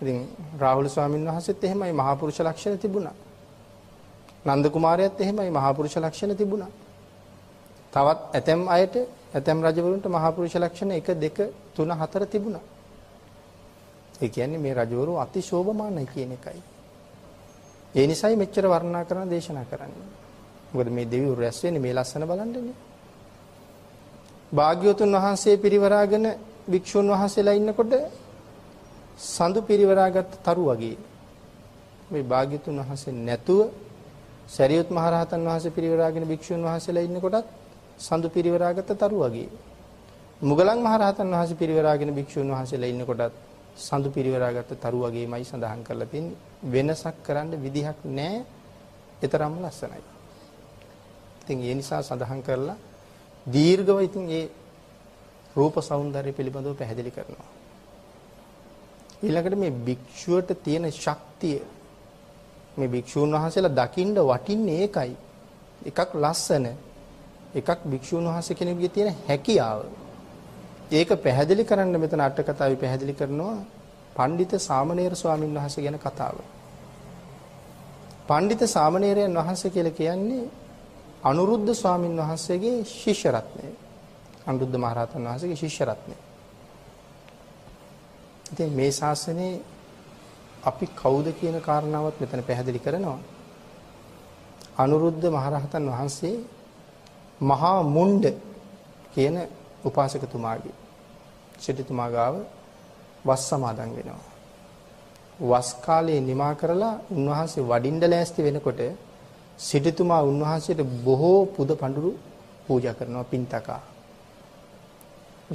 ඉතින් රාහුල ස්වාමීන් වහන්සේත් එහෙමයි මහා පුරුෂ ලක්ෂණ තිබුණා. නන්ද කුමාරයාත් එහෙමයි මහා පුරුෂ ලක්ෂණ තිබුණා. තවත් ඇතැම් අයට ඇතැම් රජවරුන්ට මහා පුරුෂ ලක්ෂණ එක දෙක තුන හතර තිබුණා. ඒ කියන්නේ මේ රජවරු අතිශෝභමානයි කියන එකයි. ඒ නිසයි මෙච්චර වර්ණනා කරන දේශනා කරන්නේ. මොකද මේ දෙවිවරු රැස් වෙන්නේ මේ ලස්සන බලන්නනේ. භාග්‍යවතුන් වහන්සේ පිරිවරාගෙන භික්ෂුන් වහන්සේලා ඉන්නකොට සඳු පිරිවරාගත් තරු වගේ මේ භාග්‍යවතුන් වහන්සේ නැතුව සරියුත් මහ රහතන් වහන්සේ පිරිවරාගෙන භික්ෂුන් වහන්සේලා ඉන්නකොටත් සඳු පිරිවරාගත් තරු වගේ මුගලන් මහ රහතන් වහන්සේ පිරිවරාගෙන භික්ෂුන් වහන්සේලා ඉන්නකොටත් සඳු පිරිවරාගත් තරු වගේමයි සඳහන් කරලා තින්නේ. වෙනසක් කරන්න විදිහක් නැහැ. ඒතරම්ම ලස්සනයි. ඉතින් ඒ නිසා සඳහන් කරලා දීර්ඝව ඉතින් ඒ රූප సౌందර්ය පිළිබඳව පැහැදිලි කරනවා. ඊළඟට මේ භික්ෂුවට තියෙන ශක්තිය මේ භික්ෂුන් වහන්සේලා දකින්න වටින්නේ ඒකයි. එකක් ලස්සන, එකක් භික්ෂුන් වහන්සේ කෙනෙකුගේ තියෙන හැකියාව. ඒක පැහැදිලි කරන්න මෙතන අට කතාවේ පැහැදිලි කරනවා පණ්ඩිත සාමණේර ස්වාමීන් වහන්සේ ගැන කතාව. පණ්ඩිත සාමණේරයන් වහන්සේ කියලා කියන්නේ අනුරුද්ධ ස්වාමීන් වහන්සේගේ ශිෂ්‍ය රත්නය. අනුරුද්ධ මහරහතන් වහන්සේගේ ශිෂ්‍ය රත්නය. ඉතින් මේ ශාසනයේ අපි කවුද කියන කාරණාවත් මෙතන පැහැදිලි කරනවා. අනුරුද්ධ මහරහතන් වහන්සේ මහා මුණ්ඩ කියන උපාසකතුමාගේ සිටුතුමා ගාව වස් සමාදන් වෙනවා. වස් කාලේ නිමා කරලා උන්වහන්සේ වඩින්න ලෑස්ති වෙනකොට සිටුතුමා උන්වහන්සේට බොහෝ පුද පඬුරු පූජා කරනවා පින්තකා.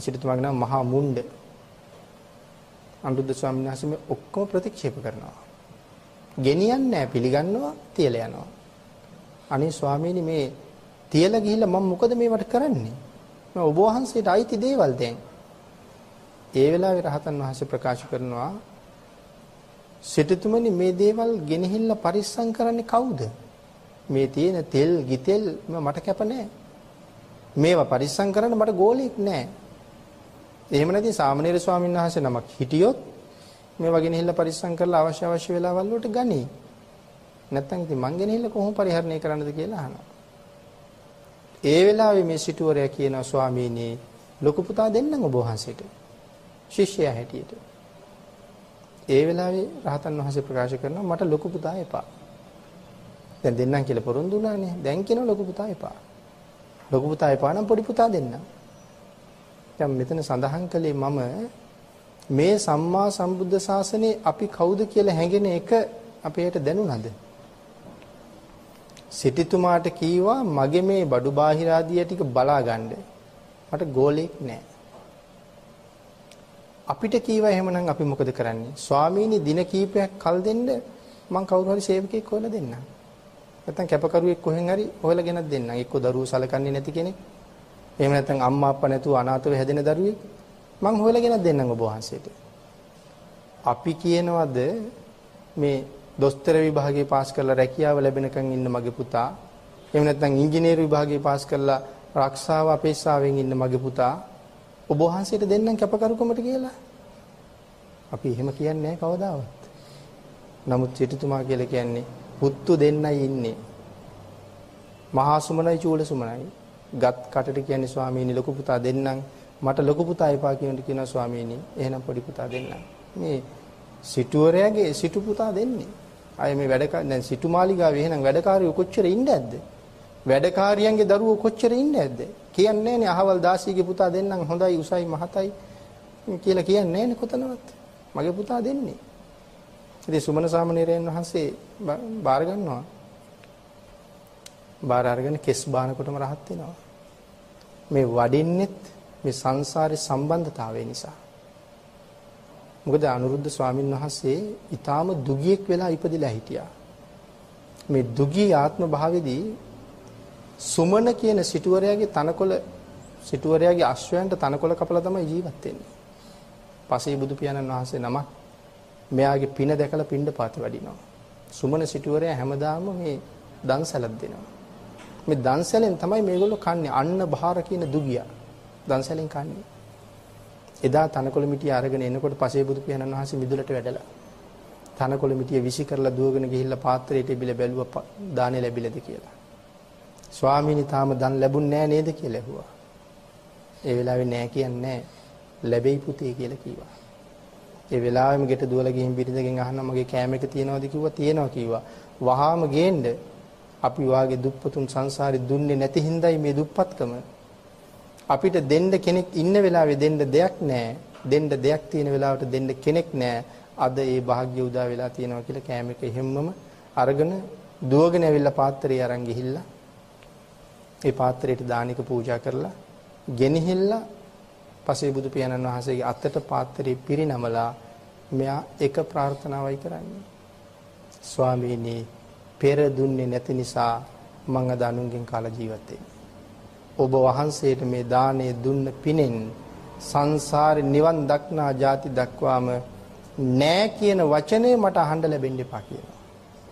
සිටුතුමාගේ නම මහා මුණ්ඩ. අනුරුද්ධ ස්වාමීන් වහන්සේ මේ ඔක්කොම ප්‍රතික්ෂේප කරනවා. ගෙනියන්නේ නැහැ, පිළිගන්නවා, තියලා යනවා. අනේ ස්වාමීනි, මේ තියලා ගිහිල්ලා මම මොකද මේවට කරන්නේ? මම ඔබ වහන්සේට අයිති දේවල් දැන්. ඒ වෙලාවේ රහතන් වහන්සේ ප්‍රකාශ කරනවා, සිටුතුමනි, මේ දේවල් ගෙනහිල්ලා පරිස්සම් කරන්නේ කවුද? මේ තියෙන තෙල්, ගිතෙල් මට කැප නැහැ. මේවා පරිස්සම් කරන්න මට ගෝලෙක් නැහැ. එහෙම නැති සාමණේර ස්වාමීන් වහන්සේ නමක් හිටියොත් මේ වගේ ගෙනහිල්ලා පරිස්සම් කරලා අවශ්‍ය අවශ්‍ය වෙලාවල් වලට ගනි. නැත්නම් ඉතින් මං ගෙනහිල්ලා කොහොම පරිහරණය කරන්නද කියලා අහනවා. ඒ වෙලාවේ මේ සිටුවරයා කියනවා, ස්වාමීනි, ලොකු පුතා දෙන්නම් ඔබ වහන්සේට ශිෂ්‍යයා හැටියට. ඒ වෙලාවේ රහතන් වහන්සේ ප්‍රකාශ කරනවා, මට ලොකු පුතා එපා. දැන් දෙන්නම් කියලා පොරොන්දු වුණානේ. දැන් කියනවා ලොකු පුතා එපා. ලොකු පුතා එපා නම් පොඩි පුතා දෙන්නම්. දැන් මෙතන සඳහන් කළේ මම මේ සම්මා සම්බුද්ධ ශාසනයේ අපි කවුද කියලා හැඟෙන එක අපේට දැනුණාද? සිටිතුමාට කීවා, මගේ මේ බඩු බාහිර ආදී ටික බලා ගන්න. මට ගෝලෙක් නෑ. අපිට කීවා, එහෙමනම් අපි මොකද කරන්නේ? ස්වාමීනි, දින කීපයක් කල් දෙන්න, මං කවුරු හරි සේවකෙක් හොයලා දෙන්නම්. නැත්නම් කැපකරුවෙක් කොහෙන් හරි හොයලා ගෙනත් දෙන්නම්. එක්ක දරුවෝ සලකන්නේ නැති කෙනෙක්, එහෙම නැත්නම් අම්මා අප්පා නැතුව අනාථව හැදෙන දරුවෙක් මං හොයලාගෙන දෙන්නම් ඔබ වහන්සේට. අපි කියනවද මේ දොස්තර විභාගේ පාස් කරලා රැකියාව ලැබෙනකන් ඉන්න මගේ පුතා, එහෙම නැත්නම් ඉංජිනේරු විභාගේ පාස් කරලා ආරක්ෂාව අපේක්ෂාවෙන් ඉන්න මගේ පුතා ඔබ වහන්සේට දෙන්නම් කැපකරුකමට කියලා? අපි එහෙම කියන්නේ නැහැ කවදාවත්. නමුත් සිටුතුමා කියලා කියන්නේ පුත්තු දෙන්නයි ඉන්නේ. මහා සුමනයි චූල සුමනයි ගත් කටට කියන්නේ, ස්වාමීනි, ලොකු පුතා දෙන්නම්. මට ලොකු පුතා එපා කියනට කියනවා, ස්වාමීනි, එහෙනම් පොඩි පුතා දෙන්නම්. මේ සිටුවරයාගේ සිටු පුතා දෙන්නේ. අය මේ වැඩ දැන් සිටු මාලිගාවේ එහෙනම් වැඩකාරියෝ කොච්චර ඉන්නේ ඇද්ද? වැඩකාරියන්ගේ දරුවෝ කොච්චර ඉන්නේ ඇද්ද? කියන්නේ නැහැනේ, අහවල් දාසියගේ පුතා දෙන්නම් හොඳයි උසයි මහතයි කියලා කියන්නේ නැහැනේ කොතනවත්. මගේ පුතා දෙන්නේ. ඉතින් සුමන සාමණේරයන් වහන්සේ බාර ගන්නවා. බාර අරගෙන කෙස් බානකොටම rahat වෙනවා. මේ වඩින්නෙත් මේ සංසාරේ සම්බන්ධතාවය නිසා. මොකද අනුරුද්ධ ස්වාමීන් වහන්සේ ඊටාම දුගියෙක් වෙලා ඉපදිලා හිටියා. මේ දුගී ආත්ම භාවයේදී සුමන කියන සිටුවරයාගේ තනකොළ සිටුවරයාගේ අශ්වයන්ට තනකොළ කපලා තමයි ජීවත් වෙන්නේ. පසේ බුදු පියාණන් වහන්සේ නම මෙයාගේ පින දැකලා පිණ්ඩපාත වඩිනවා. සුමන සිටුවරයා හැමදාම මේ දන්සැලක් දෙනවා. මේ දන්සැලෙන් තමයි මේගොල්ලෝ කන්නේ. අන්න බහාර කියන දුගියා දන්සැලෙන් කන්නේ. එදා තනකොළ මිටිය අරගෙන එනකොට පසේ බුදු පියාණන් වහන්සේ මිදුලට වැඩලා තනකොළ මිටිය විසි කරලා දුවගෙන ගිහිල්ලා පාත්‍රයට බිල බැලුවා, දානේ ලැබිලද කියලා. ස්වාමීනි, තාම දන් ලැබුන්නේ නැහැ නේද කියලා ඇහුවා. ඒ වෙලාවේ නෑ කියන්නේ ලැබෙයි පුතේ කියලා කිව්වා. ඒ වෙලාවෙම ගෙට දුවලා ගිහින් බිරිඳගෙන් අහනවා, මගේ කෑම එක තියනවද කිව්වා. තියනවා කිව්වා. වහාම ගේන්න, අපි වාගේ දුප්පතුන් සංසාරේ දුන්නේ නැති හින්දායි මේ දුප්පත්කම. අපිට දෙන්න කෙනෙක් ඉන්න වෙලාවේ දෙන්න දෙයක් නැහැ. දෙන්න දෙයක් තියෙන වෙලාවට දෙන්න කෙනෙක් නැහැ. අද ඒ වාග්ය උදා වෙලා තියෙනවා කියලා කෑම එක හැමමම අරගෙන දුවගෙන ඇවිල්ලා පාත්‍රය අරන් ගිහිල්ලා ඒ පාත්‍රයට දානික පූජා කරලා ගෙනහිල්ලා පසේ බුදු පියාණන් වහන්සේගේ අතට පාත්‍රය පිරිනමලා මෙයා එක ප්‍රාර්ථනාවයි කරන්නේ. ස්වාමීනි, පෙර දුන්නේ නැති නිසා මම අද අනුන්ගෙන් කාලා ජීවත් වෙන්නේ. ඔබ වහන්සේට මේ දාණය දුන්න පිනෙන් සංසාරේ නිවන් දක්නා ජාති දක්වාම නෑ කියන වචනේ මට අහන්න ලැබෙන්න එපා කියනවා.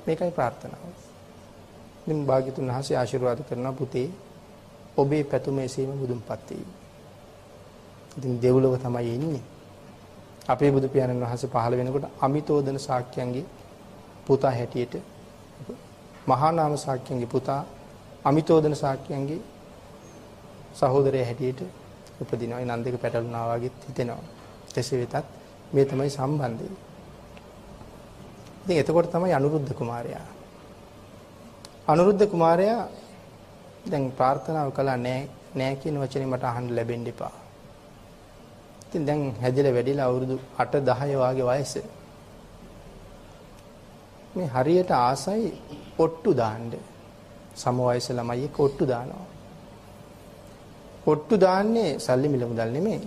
මේකයි ප්‍රාර්ථනාව. ඉතින් භාග්‍යතුන් වහන්සේ ආශිර්වාද කරනවා, පුතේ ඔබේ පැතුමේ සීම මුදුන්පත් වේවි. ඉතින් දෙව්ලොව තමයි ඉන්නේ. අපේ බුදු පියාණන් වහන්සේ පහළ වෙනකොට අමිතෝදන ශාක්‍යයන්ගේ පුතා හැටියට මහා නාම ශාක්‍යයන්ගේ පුතා අමිතෝදන ශාක්‍යයන්ගේ සහෝදරයා හැටියට උපදිනවා. ඒ නන්දේක පැටලුණා වගේත් හිතෙනවා. කෙසේ වෙතත් මේ තමයි සම්බන්ධය. ඉතින් එතකොට තමයි අනුරුද්ධ කුමාරයා. අනුරුද්ධ කුමාරයා දැන් ප්‍රාර්ථනාව කළා නෑ නෑ කියන වචනේ මට අහන්න ලැබෙන්න එපා. ඉතින් දැන් හැදිලා වැඩිලා අවුරුදු අට දහ වගේ වයස. මේ හරියට ආසයි ඔට්ටු දාන්න. සම වයස ළමයි එක්ක ඔට්ටු දානවා. ඔට්ටු දාන්නේ සල්ලි මිල මුදල් නෙමෙයි.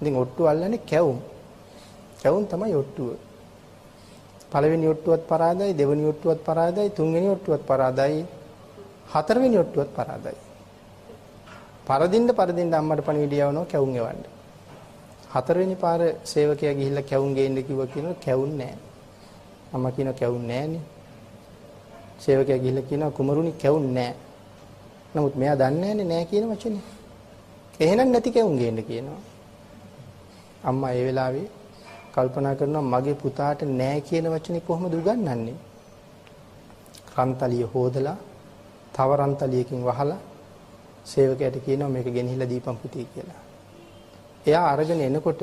ඉතින් ඔට්ටු අල්ලන්නේ කැවුම්. කැවුම් තමයි ඔට්ටුව. පළවෙනි ඔට්ටුවත් පරාදයි, දෙවෙනි ඔට්ටුවත් පරාදයි, තුන්වෙනි ඔට්ටුවත් පරාදයි, හතරවෙනි ඔට්ටුවත් පරාදයි. පරදින්න පරදින්න අම්මට පණිවිඩය යවනවා කැවුම් එවන්න. හතරවෙනි පාර සේවකයා ගිහිල්ලා කැවුම් ගේන්න කිව්වා කියනවා කැවුම් නැහැ. අම්මා කියනවා කැවුම් නැහැනේ. සේවකයා ගිහිල්ලා කියනවා කුමරුනි කැවුම් නැහැ. නමුත් මෙයා දන්නේ නැන්නේ නැහැ කියන වචනේ. එහෙනම් නැති කැවුම් ගේන්න කියනවා. අම්මා ඒ වෙලාවේ කල්පනා කරනවා මගේ පුතාට නෑ කියන වචනේ කොහොමද උගන්වන්නේ? රන්තලිය හොදලා තව රන්තලියකින් වහලා සේවකයාට කියනවා මේක ගෙනහිලා දීපන් පුතේ කියලා. එයා අරගෙන එනකොට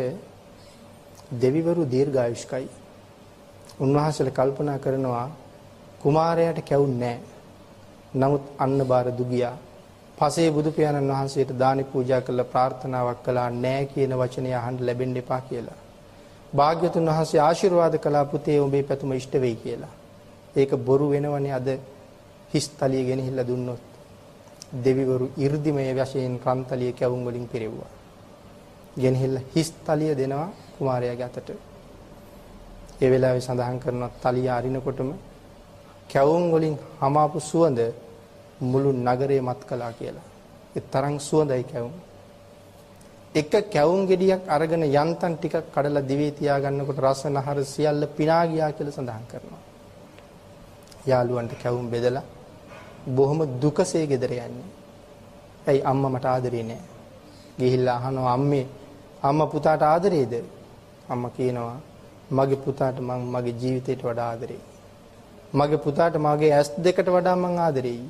දෙවිවරු දීර්ඝායුෂ්කයි. උන්වහන්සේලා කල්පනා කරනවා කුමාරයාට කැවුම් නෑ. නමුත් අන්න බාර දුගියා පසේ බුදු පියාණන් වහන්සේට දානි පූජා කළ ප්‍රාර්ථනාවක් කළා නෑ කියන වචනය අහන්න ලැබෙන්න එපා කියලා. භාග්‍යතුන් වහන්සේ ආශිර්වාද කළා පුතේ ඔබේ පැතුම ඉෂ්ට වෙයි කියලා. ඒක බොරු වෙනවනේ අද හිස්තලිය ගෙනහිල්ලා දුන්නොත්. දෙවිවරු 이르දිමයේ වශයෙන් කන්තලිය කැවුම් වලින් පෙරෙව්වා. ගෙනහිල්ලා හිස්තලිය දෙනවා කුමාරයාගේ අතට. ඒ වෙලාවේ සඳහන් කරනවා තලිය අරිනකොටම කැවුම් වලින් හමාපු සුවඳ මුළු නගරේ මත් කළා කියලා. ඒ තරම් සුවඳයි කැවුම්. එක කැවුම් ගෙඩියක් අරගෙන යන්තම් ටිකක් කඩලා දිවේ තියාගන්නකොට රසනහර සියල්ල පිනා ගියා කියලා සඳහන් කරනවා. යාළුවන්ට කැවුම් බෙදලා බොහොම දුකසේ ගෙදර යන්නේ. ඇයි අම්මා මට ආදරේ නැහැ. ගිහිල්ලා අහනවා අම්මේ අම්මා පුතාට ආදරේද? අම්මා කියනවා මගේ පුතාට මං මගේ ජීවිතයට වඩා ආදරේ. මගේ පුතාට මගේ ඇස් දෙකට වඩා මං ආදරෙයි.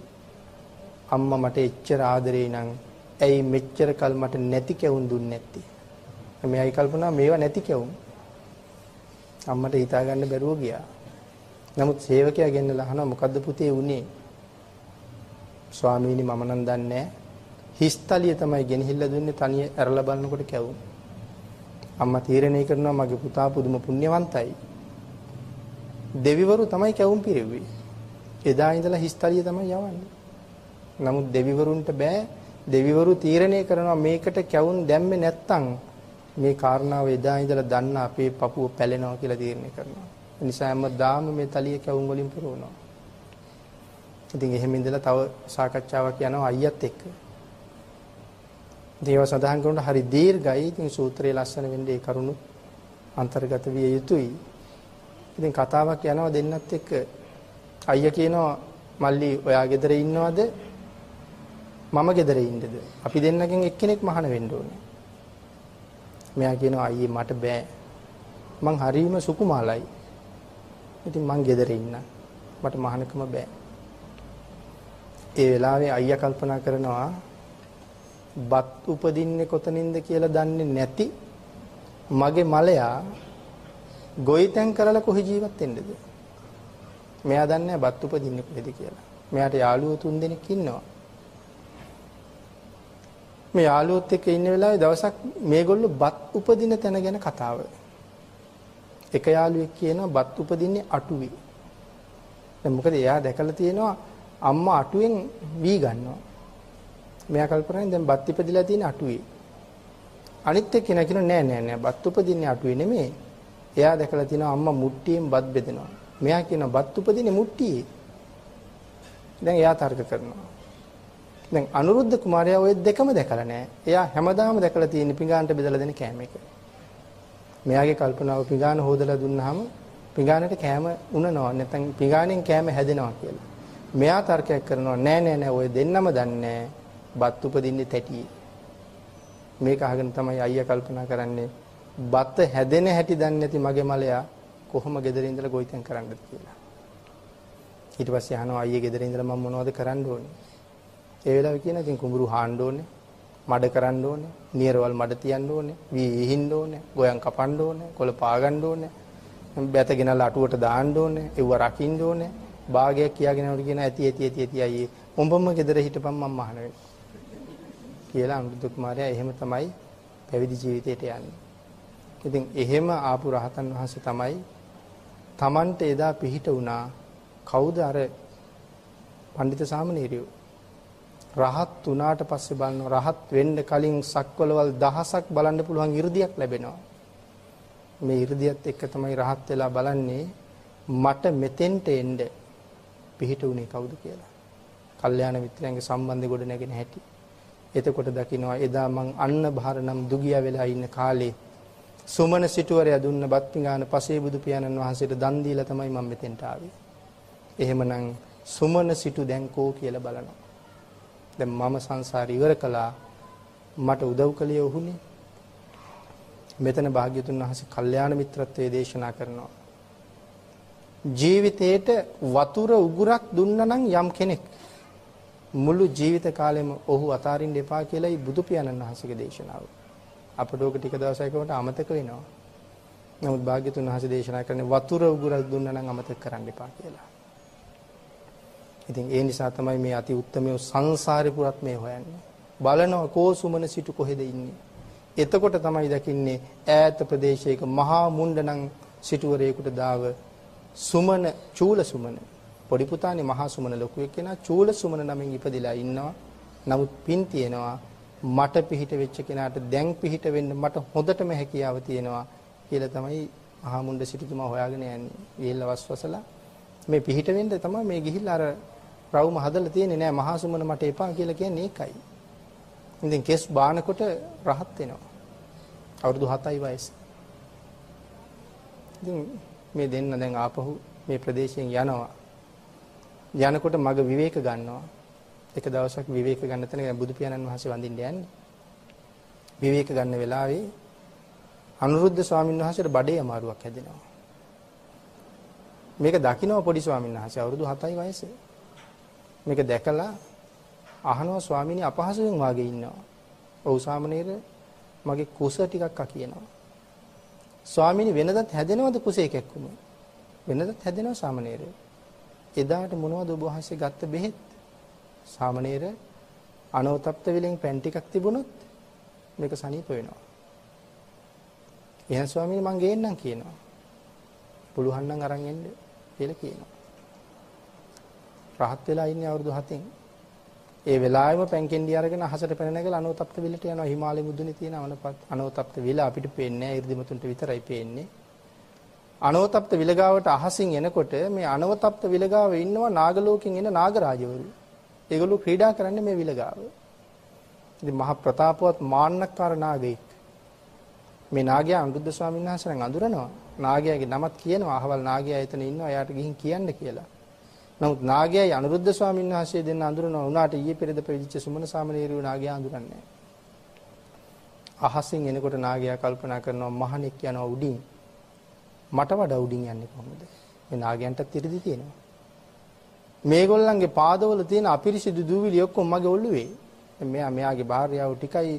අම්මා මට එච්චර ආදරෙයි නම් ඇයි මෙච්චර කල් මට නැති කැවුම් දුන්නේ නැත්තේ? මෙයි කල්පනා මේවා නැති කැවුම්. අම්මට හිතා ගන්න බැරුව ගියා. නමුත් සේවකයා ගෙන්නලා අහනවා මොකද්ද පුතේ උනේ? ස්වාමීනි මම නම් දන්නේ නැහැ. හිස්තලිය තමයි ගෙනහිල්ලා දුන්නේ තනිය ඇරලා බලනකොට කැවුම්. අම්මා තීරණය කරනවා මගේ පුතා පුදුම පුණ්‍යවන්තයි. දෙවිවරු තමයි කැවුම් පිරෙව්වේ. එදා ඉඳලා හිස්තලිය තමයි යවන්නේ. නමුත් දෙවිවරුන්ට බෑ. දෙවිවරු තීරණය කරනවා මේකට කැවුම් දැම්මේ නැත්තම් මේ කාරණාව එදා ඉඳලා දන්න අපේ පපුව පැලෙනවා කියලා තීරණය කරනවා. ඒ නිසා හැමදාම මේ තලිය කැවුම් වලින් පුරවනවා. ඉතින් එහෙම ඉඳලා තව සාකච්ඡාවක් යනවා අයියත් එක්ක. දේව සදාහන් කරන හරි දීර්ඝයි. ඉතින් සූත්‍රයේ ලස්සන වෙන්නේ ඒ කරුණු අන්තර්ගත විය යුතුයි. ඉතින් කතාවක් යනවා දෙන්නත් එක්ක. අයියා කියනවා මල්ලි ඔයා ගෙදර ඉන්නවද? මම ගෙදර ඉන්නද? අපි දෙන්නගෙන් එක්කෙනෙක් මහාන වෙන්න ඕනේ. මෙයා කියනවා අයියේ මට බෑ. මං හරීම සුකුමාලයි. ඉතින් මං ගෙදර ඉන්න. මට මහානකම බෑ. ඒ වෙලාවේ අයියා කල්පනා කරනවා බත් උපදින්නේ කොතනින්ද කියලා දන්නේ නැති මගේ මලයා ගොවිතැන් කරලා කොහේ ජීවත් වෙන්නද? මෙයා දන්නේ නැහැ බත් උපදින්නේ කොහෙද කියලා. මෙයාට යාළුවෝ තුන් දෙනෙක් ඉන්නවා. මේ යාළුවොත් එක්ක ඉන්න වෙලාවේ දවසක් මේගොල්ලෝ බත් උපදින තැන ගැන කතාව. එක යාළුවෙක් කියනවා බත් උපදින්නේ අටුවේ. දැන් මොකද එයා දැකලා තියෙනවා අම්මා අටුවෙන් වී ගන්නවා. මෙයා කල්පනානේ දැන් බත් ඉපදිලා තියෙන අටුවේ. අනිත් එක්කෙනා කියනවා නෑ නෑ නෑ බත් උපදින්නේ අටුවේ නෙමෙයි. එයා දැකලා තිනවා අම්මා මුට්ටියෙන් බත් බෙදනවා. මෙයා කියනවා බත් උපදින්නේ මුට්ටියේ. දැන් එයා තර්ක කරනවා. දැන් අනුරුද්ධ කුමාරයා ওই දෙකම දැකලා නැහැ. එයා හැමදාම දැකලා තියෙන පිඟානට බෙදලා දෙන කෑම එක. මෙයාගේ කල්පනාව පිඟාන හොදලා දුන්නාම පිඟානට කෑම උනනවා නැත්නම් පිඟානෙන් කෑම හැදෙනවා කියලා. මෙයා තර්කයක් කරනවා නෑ නෑ නෑ ওই දෙන්නම දන්නේ බත් උපදින්නේ තැටියේ. මේක අහගෙන තමයි අයියා කල්පනා කරන්නේ බත් හැදෙන හැටි දන්නේ නැති මගේ මලයා කොහොම ගෙදර ඉඳලා ගොවිතැන් කරන්නද කියලා. ඊට පස්සේ අහනවා අයියේ ගෙදර ඉඳලා මම මොනවද කරන්න ඕනේ? ඒ වෙලාවේ කියනවා ඉතින් කුඹුරු හාන්න ඕනේ, මඩ කරන්න ඕනේ, නියරවල් මඩ තියන්න ඕනේ, වී හින්න ඕනේ, ගොයන් කපන්න ඕනේ, කොළ පා ගන්න ඕනේ, බැත ගෙනලා අටුවට දාන්න ඕනේ, ඒව රකින්න ඕනේ. භාගයක් කියාගෙනවට කියන ඇති ඇති ඇති ඇති අයියේ උඹම ගෙදර හිටපන් මම මහාන වෙනවා කියලා අනුරුද්ධ කුමාරයා එහෙම තමයි පැවිදි ජීවිතයට යන්නේ. ඉතින් එහෙම ආපු රහතන් වහන්සේ තමයි Tamanට එදා පිහිට වුණා. කවුද අර පඬිත සාමණේරියෝ? රහත් වුණාට පස්සේ බලනවා රහත් වෙන්න කලින් සක්වලවල් දහසක් බලන්න පුළුවන් 이르දියක් ලැබෙනවා. මේ 이르දියත් එක්ක තමයි රහත් වෙලා බලන්නේ මට මෙතෙන්ට එන්න පිහිට උනේ කවුද කියලා. කල්යාණ මිත්‍රයන්ගේ සම්බන්ධය ගොඩ නැගෙන හැටි. එතකොට දකින්නවා එදා මං අන්න බහරනම් දුගියා වෙලා ඉන්න කාලේ සුමන සිටුවරයා දුන්න බත් පිඟාන පසේ බුදු පියාණන් වහන්සේට දන් දීලා තමයි මම මෙතෙන්ට ආවේ. එහෙමනම් සුමන සිටු දැන් කෝ කියලා බලනවා. දැන් මම සංසාරය ඉවර කළා. මට උදව් කළේ ඔහුනේ. මෙතන භාග්‍යතුන් වහන්සේ කල්යාණ මිත්‍රත්වයේ දේශනා කරනවා. ජීවිතේට වතුර උගුරක් දුන්නා නම් යම් කෙනෙක් මුළු ජීවිත කාලෙම ඔහු අතාරින්න එපා කියලායි බුදු පියාණන් වහන්සේගේ දේශනාව. අපට ඕක ටික දවසයකට අමතක වෙනවා. නමුත් භාග්‍යතුන් වහන්සේ දේශනා කරන්නේ වතුර උගුරක් දුන්නා නම් අමතක කරන්න එපා කියලා. ඉතින් ඒ නිසා තමයි මේ අති උත්තමයෝ සංසාරේ පුරත් මේ හොයන්නේ. බලනවා කෝසුමන සිටු කොහෙද ඉන්නේ. එතකොට තමයි දකින්නේ ඈත ප්‍රදේශයක මහා මුණ්ඩනම් සිටුවරයෙකුට දාව සුමන චූල සුමන පොඩි පුතානේ මහා සුමන ලොකුවෙක් කෙනා චූල සුමන නමින් ඉපදිලා ඉන්නවා. නමුත් පින් තියෙනවා මට පිහිට වෙච්ච කෙනාට දැන් පිහිට වෙන්න මට හොඳටම හැකියාව තියෙනවා කියලා තමයි මහා මුණ්ඩ සිටුතුමා හොයාගෙන යන්නේ. ඊළ වස්වසලා මේ පිහිට වෙන්න තමයි මේ ගිහිල්ලා අර රවුම හදලා තියෙන්නේ. නෑ මහා සුමන මට එපා කියලා කියන්නේ ඒකයි. ඉතින් කෙස් බානකොට රහත් වෙනවා. අවුරුදු හතයි වයස. ඉතින් මේ දෙන්න දැන් ආපහු මේ ප්‍රදේශයෙන් යනවා. යනකොට මග විවේක ගන්නවා. එක දවසක් විවේක ගන්න තැන බුදු පියාණන් වහන්සේ වඳින්න යන්නේ. විවේක ගන්න වෙලාවේ අනුරුද්ධ ස්වාමීන් වහන්සේට බඩේ අමාරුවක් හැදෙනවා. මේක දකිනවා පොඩි ස්වාමීන් වහන්සේ අවුරුදු හතයි වයස. මේක දැකලා අහනවා ස්වාමීනි අපහසුයෙන් වාගේ ඉන්නවා. ඔව් සාමණේර මගේ කුස ටිකක් අකිනවා. ස්වාමීනි වෙනදත් හැදෙනවද කුසේ කැක්කුම? වෙනදත් හැදෙනවා සාමණේර. එදාට මොනවද ඔබ වහන්සේ ගත්ත බෙහෙත්? සාමණේර අනෝතප්ත විලෙන් පැන් ටිකක් තිබුණොත් මේක සනීප වෙනවා. එහෙනම් ස්වාමීනි මං ගේන්නම් කියනවා. පුළුවන් නම් අරන් එන්න කියලා කියනවා. රහත් වෙලා ඉන්නේ අවුරුදු හතෙන්. ඒ වෙලාවෙම පැන් කෙන්ඩි අරගෙන අහසට පැන නැගලා අනෝතප්ත විලට යනවා. හිමාලය මුදුනේ තියෙන අනෝතප්ත විල අපිට පේන්නේ නැහැ. 이르දිමුතුන්ට විතරයි පේන්නේ. අනෝතප්ත විලගාවට අහසින් එනකොට මේ අනෝතප්ත විලගාවේ ඉන්නවා නාගලෝකෙන් එන නාගරාජවරු. ඒගොල්ලෝ ක්‍රීඩා කරන්නේ මේ විලගාව. ඉතින් මහ ප්‍රතාපවත් මාන්නකාර නාගයෙක්. මේ නාගයා අනුරුද්ධ ස්වාමීන් වහන්සේගෙන් අඳුරනවා. නාගයාගේ නමත් කියනවා. අහවල් නාගයා එතන ඉන්නවා. එයාට ගිහින් කියන්න කියලා. නමුත් නාගයයි අනුරුද්ධ ස්වාමීන් වහන්සේ දෙන්න අඳුරනවා. උනාට ඊයේ පෙරේද පැවිදිච්ච සුමන සාමණේරියෝ නාගයා අඳුරන්නේ. අහසින් එනකොට නාගයා කල්පනා කරනවා මහණෙක් යනවා උඩින්. මට වඩා උඩින් යන්නේ කොහොමද? මේ නාගයන්ටත් ඉරිදි තියෙනවා. මේගොල්ලන්ගේ පාදවල තියෙන අපිරිසිදු දූවිලි ඔක්කොම මගේ ඔළුවේ. මෙයා මෙයාගේ භාර්යාව ටිකයි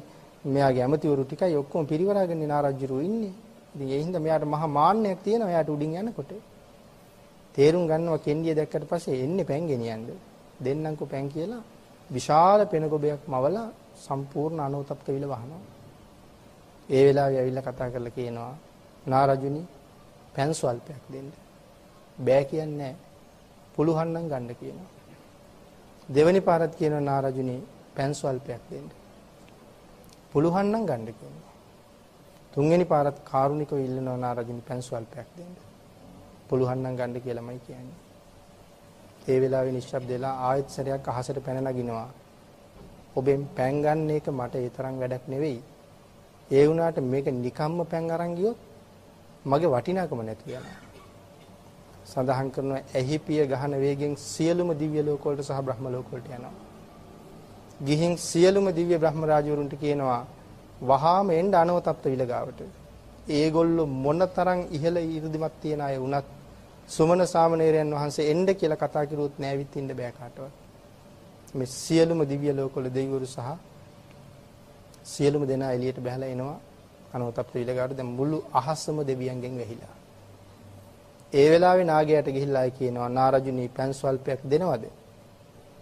මෙයාගේ ඇමතිවරු ටිකයි ඔක්කොම පිරිවරාගෙන නාරජ්ජුරු ඉන්නේ. ඉතින් ඒ හින්දා මෙයාට මහා මාන්නයක් තියෙනවා. එයාට උඩින් යනකොට තේරුම් ගන්නවා කෙන්ඩිය දැක්කට පස්සේ එන්නේ පැන් ගෙනියන්න. දෙන්නම්කෝ පැන් කියලා විශාල පෙනගොබයක් මවලා සම්පූර්ණ අනෝතප්ත විල වහනවා. ඒ වෙලාවේ ඇවිල්ලා කතා කරලා කියනවා නාරජුනි පැන් ස්වල්පයක් දෙන්න. බෑ කියන්නේ පුළුවන් නම් ගන්න කියනවා. දෙවෙනි පාරත් කියනවා නාරජුනි පැන් ස්වල්පයක් දෙන්න. පුළුවන් නම් ගන්න කියනවා. තුන්වෙනි පාරත් කාරුණිකව ඉල්ලනවා නාරජුනි පැන් ස්වල්පයක් දෙන්න. පුළුවන් නම් ගන්න කියලාමයි කියන්නේ. ඒ වෙලාවේ නිශ්ශබ්දලා ආයත් සරයක් අහසට පැන නගිනවා. ඔබෙන් පැන් ගන්න එක මට ඒ තරම් වැඩක් නෙවෙයි. ඒ වුණාට මේක නිකම්ම පැන් අරන් ගියොත් මගේ වටිනාකම නැති යනවා. සඳහන් කරනවා ඇහි පිය ගහන වේගෙන් සියලුම දිව්‍ය ලෝක වලට සහ බ්‍රහ්ම ලෝක වලට යනවා. ගිහින් සියලුම දිව්‍ය බ්‍රහ්ම රාජවරුන්ට කියනවා වහාම එන්න අනවතප්ත විලගාවට. ඒගොල්ලෝ මොනතරම් ඉහළ ඊර්දිමත් තියන අය වුණත් සුමන සාමණේරයන් වහන්සේ එන්න කියලා කතා කිරුවොත් නැවිත් ඉන්න බෑ කාටවත්. මේ සියලුම දිව්‍ය ලෝකවල දෙවිවරු සහ සියලුම දෙනා එළියට බහලා එනවා. අනෝත් අපිට ඊළඟට දැන් මුළු අහසම දෙවියන්ගෙන් වැහිලා. ඒ වෙලාවේ නාගයාට ගිහිල්ලා ආයි කියනවා නාරජුනි පන් ස්වල්පයක් දෙනවද?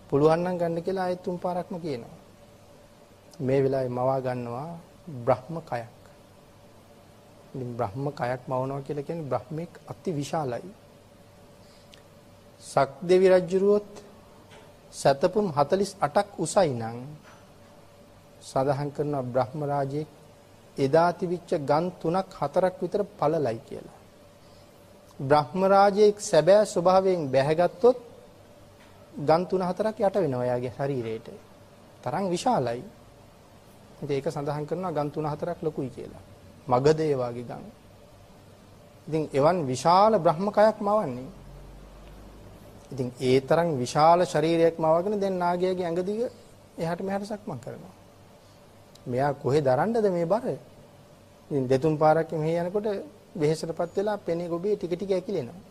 පුළුවන් නම් ගන්න කියලා ආයෙත් තුන් පාරක්ම කියනවා. මේ වෙලාවේ මවා ගන්නවා බ්‍රහ්ම කයක්. ඉතින් බ්‍රහ්ම කයක් මවනවා කියලා කියන්නේ බ්‍රහ්මෙක් අති විශාලයි. සක්දෙවි රජුරුවොත් සතපුම් හතළිස් අටක් උසයි නම් සඳහන් කරනවා බ්‍රහ්ම රාජයේ එදා තිබිච්ච ගන් තුනක් හතරක් විතර පළලයි කියලා. බ්‍රහ්ම රාජයේ සැබෑ ස්වභාවයෙන් බැහැගත්තොත් ගන් තුන හතරක් යට වෙනවා එයාගේ ශරීරයට. තරම් විශාලයි. ඉතින් ඒක සඳහන් කරනවා ගන් තුන හතරක් ලොකුයි කියලා. මගද ඒ වගේ ගම්. ඉතින් එවන් විශාල බ්‍රහ්ම කයක් මවන්නේ. ඉතින් ඒ තරම් විශාල ශරීරයක් මවගෙන දැන් නාගයාගේ ඇඟ දිග එහාට මෙහාට සක්මන් කරනවා. මෙයා කොහෙ දරන්නද මේ බර? ඉතින් දෙතුන් පාරක් මෙහි යනකොට වෙහෙසටපත් වෙලා පෙනේ ගොබේ ටික ටික ඇකිලෙනවා.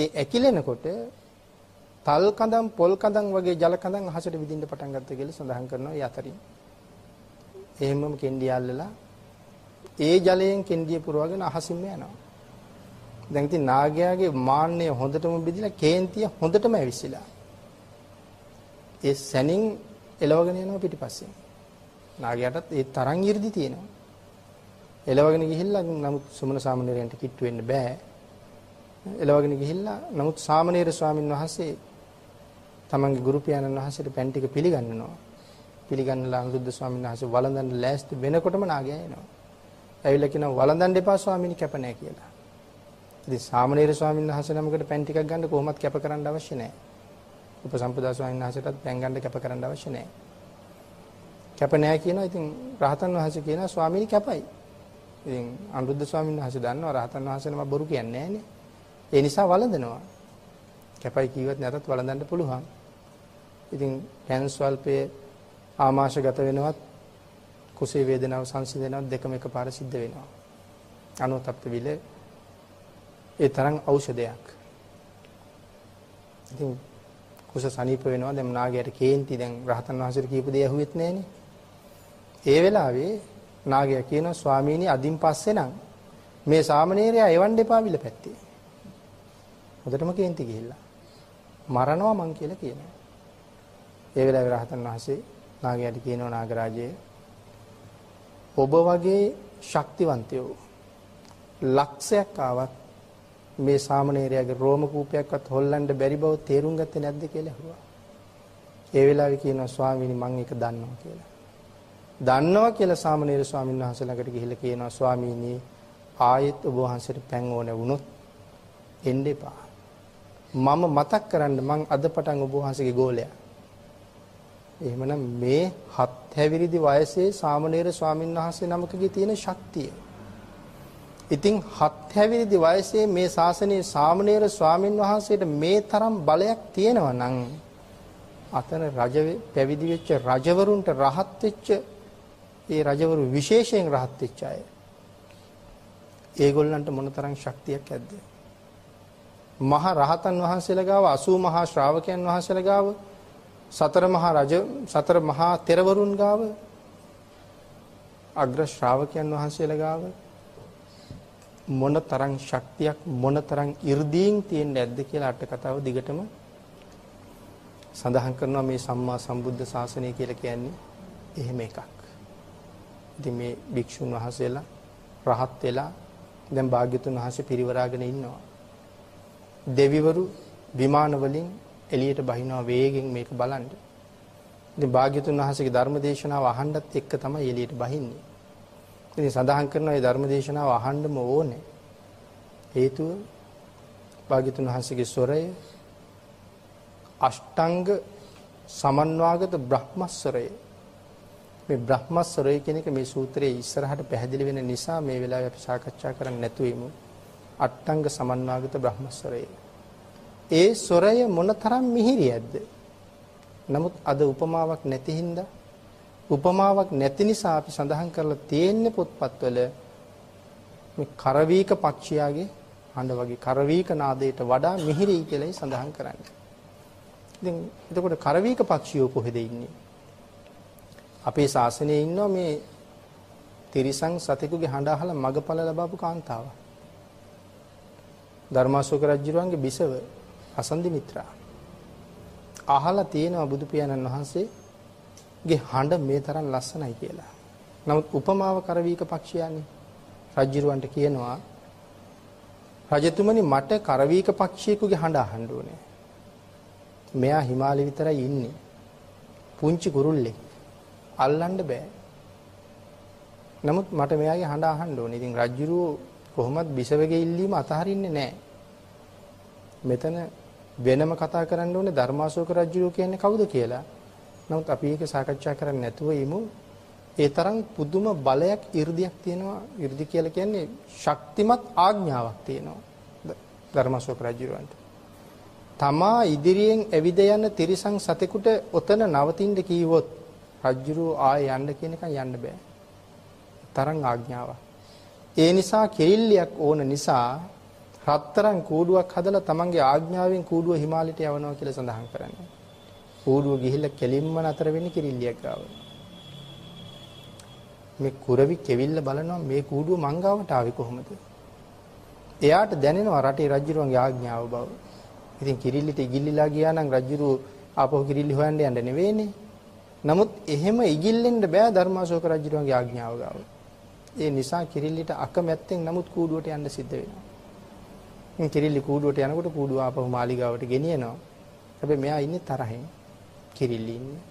ඒ ඇකිලෙනකොට තල් කඳන් පොල් කඳන් වගේ ජල කඳන් අහසට විදින්න පටන් ගත්තා කියලා සඳහන් කරනවා යතරින්. එහෙමම කෙන්ඩියල්ලලා ඒ ජලයෙන් කෙන්ඩිය පුරවගෙන අහසින්ම යනවා. දැන් ඉතින් නාගයාගේ මාන්නය හොඳටම බෙදිලා කේන්තිය හොඳටම ඇවිස්සලා. ඒ සැනින් එලවගෙන යනවා පිටිපස්සෙන්. නාගයාටත් ඒ තරම් 이르දි තියෙනවා. එලවගෙන ගිහිල්ලා නමුත් සුමන සාමණේරයන්ට කිට්ටු වෙන්න බෑ. එලවගෙන ගිහිල්ලා නමුත් සාමණේර ස්වාමින් වහන්සේ තමන්ගේ ගුරු පියාණන් වහන්සේට පෑන් ටික පිළිගන්නවා. පිළිගන්නලා අනුරුද්ධ ස්වාමින් වහන්සේ වළඳන් ලෑස්ති වෙනකොටම නාගයා එනවා. ඇවිල්ලා කියනවා වළඳන් දෙපා ස්වාමීනි කැප නැහැ කියලා. ඉතින් සාමණේර ස්වාමීන් වහන්සේ නමකට පෑන් ටිකක් ගන්න කොහොමත් කැප කරන්න අවශ්‍ය නැහැ. උපසම්පදා ස්වාමීන් වහන්සේටත් පෑන් ගන්න කැප කරන්න අවශ්‍ය නැහැ. කැප නැහැ කියනවා. ඉතින් රහතන් වහන්සේ කියනවා ස්වාමීනි කැපයි. ඉතින් අනුරුද්ධ ස්වාමීන් වහන්සේ දන්නවා රහතන් වහන්සේ නම බොරු කියන්නේ නැහනේ. ඒ නිසා වළඳනවා. කැපයි කියවත් නැතත් වළඳන්න පුළුවන්. ඉතින් පෑන් ස්වල්පයේ ආමාශගත වෙනවත් කුසේ වේදනාව සංසිඳනවත් දෙකම එකපාර සිද්ධ වෙනවා. අනුතප්ත විල ඒ තරම් ඖෂධයක්. ඉතින් කුස සනීප වෙනවා. දැන් නාගයාට කේන්ති. දැන් රහතන් වහන්සේට කියපු දේ ඇහුවෙත් නෑනේ. ඒ වෙලාවේ නාගයා කියනවා ස්වාමීනි අදින් පස්සේ නම් මේ සාමණේරයා එවන්න එපා විල පැත්තේ. හොඳටම කේන්ති ගිහිල්ලා මරනවා මං කියලා කියනවා. ඒ වෙලාවේ රහතන් වහන්සේ නාගයාට කියනවා නාගරාජයේ ඔබ වගේ ශක්තිවන්තයෝ ලක්ෂයක් ආවත් මේ සාමණේරයාගේ රෝම කූපයක්වත් හොල්ලන්න බැරි බව තේරුම් ගත්තේ නැද්ද කියලා අහුවා. ඒ වෙලාවේ කියනවා ස්වාමීනි මම ඒක දන්නවා කියලා. දන්නවා කියලා සාමණේර ස්වාමීන් වහන්සේ ළඟට ගිහිල්ලා කියනවා ස්වාමීනි ආයෙත් ඔබ වහන්සේට පෑන් ඕනේ වුණොත් එන්න එපා. මම මතක් කරන්න මං අද පටන් ඔබ වහන්සේගේ ගෝලයා. එහෙමනම් මේ හත් හැවිරිදි වයසේ සාමණේර ස්වාමීන් වහන්සේ නමකගේ තියෙන ශක්තිය. ඉතින් හත් හැවිරිදි වයසේ මේ ශාසනයේ සාමණේර ස්වාමීන් වහන්සේට මේ තරම් බලයක් තියෙනවා නම් අතන රජ පැවිදි වෙච්ච රජවරුන්ට රහත් වෙච්ච ඒ රජවරු විශේෂයෙන් රහත් වෙච්ච අය ඒගොල්ලන්ට මොනතරම් ශක්තියක් ඇද්ද? මහ රහතන් වහන්සේලා ගාව අසූ මහා ශ්‍රාවකයන් වහන්සේලා ගාව සතර මහා රජ සතර මහා තෙරවරුන් ගාව අග්‍ර ශ්‍රාවකයන් වහන්සේලා ගාව මොනතරම් ශක්තියක් මොනතරම් 이르දීන් තියෙන්නේ නැද්ද කියලා අට කතාව දිගටම සඳහන් කරනවා. මේ සම්මා සම්බුද්ධ ශාසනය කියලා කියන්නේ එහෙම එකක්. ඉතින් මේ භික්ෂුන් වහන්සේලා රහත් වෙලා දැන් භාග්‍යතුන් වහන්සේ පිරිවරාගෙන ඉන්නවා. දෙවිවරු විමාන වලින් එළියට බහිනවා වේගෙන් මේක බලන්න. ඉතින් භාග්‍යතුන් වහන්සේගේ ධර්මදේශනාව අහන්නත් එක්ක තමයි එළියට බහින්නේ. ඉතින් සඳහන් කරනවා මේ ධර්මදේශනාව අහන්නම ඕනේ. හේතුව භාග්‍යතුන් වහන්සේගේ ස්වරය අෂ්ටාංග සමන්වාගත බ්‍රහ්මස්වරය. මේ බ්‍රහ්මස්වරය කියන එක මේ සූත්‍රයේ ඉස්සරහට පැහැදිලි වෙන නිසා මේ වෙලාවේ අපි සාකච්ඡා කරන්න නැතු වෙමු. අෂ්ටාංග සමන්වාගත බ්‍රහ්මස්වරය. ඒ සොරය මොනතරම් මිහිරියක්ද? නමුත් අද උපමාවක් නැති හින්දා උපමාවක් නැති නිසා අපි සඳහන් කරලා තියෙන්නේ පොත්පත්වල මේ කරවීක පක්ෂියාගේ හඬ වගේ කරවීක නාදයට වඩා මිහිරි කියලායි සඳහන් කරන්නේ. ඉතින් එතකොට කරවීක පක්ෂියෝ කොහෙද ඉන්නේ? අපේ ශාසනයේ ඉන්නවා මේ තිරිසන් සතෙකුගේ හඬ අහලා මගපල ලබාපු කාන්තාව. ධර්මාශෝක රජුගේ බිසව අසන්දි මිත්‍රා අහලා තියෙනවා බුදු පියාණන් වහන්සේගේ හඬ මේ තරම් ලස්සනයි කියලා. නමුත් උපමාව කරවීක පක්ෂියානේ. රජුරවන්ට කියනවා රජතුමනි මට කරවීක පක්ෂියෙකුගේ හඬ අහන්න ඕනේ. මෙයා හිමාලේ විතරයි ඉන්නේ. පුංචි කුරුල්ලෙක්. අල්ලන්න බෑ. නමුත් මට මෙයාගේ හඬ අහන්න ඕනේ. ඉතින් රජුරෝ කොහොමත් බිසවගේ ඉල්ලීම අතහරින්නේ නෑ. මෙතන වෙනම කතා කරන්න ඕනේ ධර්මාශෝක රජුරෝ කියන්නේ කවුද කියලා. නමුත් අපි ඒක සාකච්ඡා කරන්නේ නැතුව ඉමු. ඒ තරම් පුදුම බලයක් 이르දියක් තියෙනවා. 이르දි කියලා කියන්නේ ශක්තිමත් ආඥාවක් තියෙනවා ධර්මාශෝක රජුරන්ට. තමා ඉදිරියෙන් ඇවිද යන තිරිසන් සතෙකුට ඔතන නවතින්න කීවොත් රජුරෝ ආය යන්න කියන එක යන්න බෑ. තරම් ආඥාවක්. ඒ නිසා කෙල්ලියක් ඕන නිසා රත්තරන් කූඩුවක් හදලා තමන්ගේ ආඥාවෙන් කූඩුව හිමාලයට යවනවා කියලා සඳහන් කරන්නේ. කූඩුව ගිහිල්ලා කෙලින්ම නතර වෙන්නේ කෙල්ලියක් ගාව. මේ කුරවි කෙවිල්ල බලනවා මේ කූඩුව මංගාවට ආවේ කොහොමද? එයාට දැනෙනවා රටේ රජුරුවන්ගේ ආඥාව බව. ඉතින් කිරිල්ලිට ඉගිල්ලිලා ගියා නම් රජුරුව ආපහු කිරිල්ලි හොයන්න යන්න නෙවෙයිනේ. නමුත් එහෙම ඉගිල්ලෙන්න බෑ ධර්මාශෝක රජුරුවන්ගේ ආඥාව ගාව. ඒ නිසා කිරිල්ලිට අකමැත්තෙන් නමුත් කූඩුවට යන්න සිද්ධ වෙනවා. ඉතින් කිරිල්ලි කූඩුවට යනකොට කූඩුව ආපහු මාලිගාවට ගෙනියනවා. හැබැයි මෙයා ඉන්නේ තරහෙන්. කිරිල්ලි ඉන්නේ.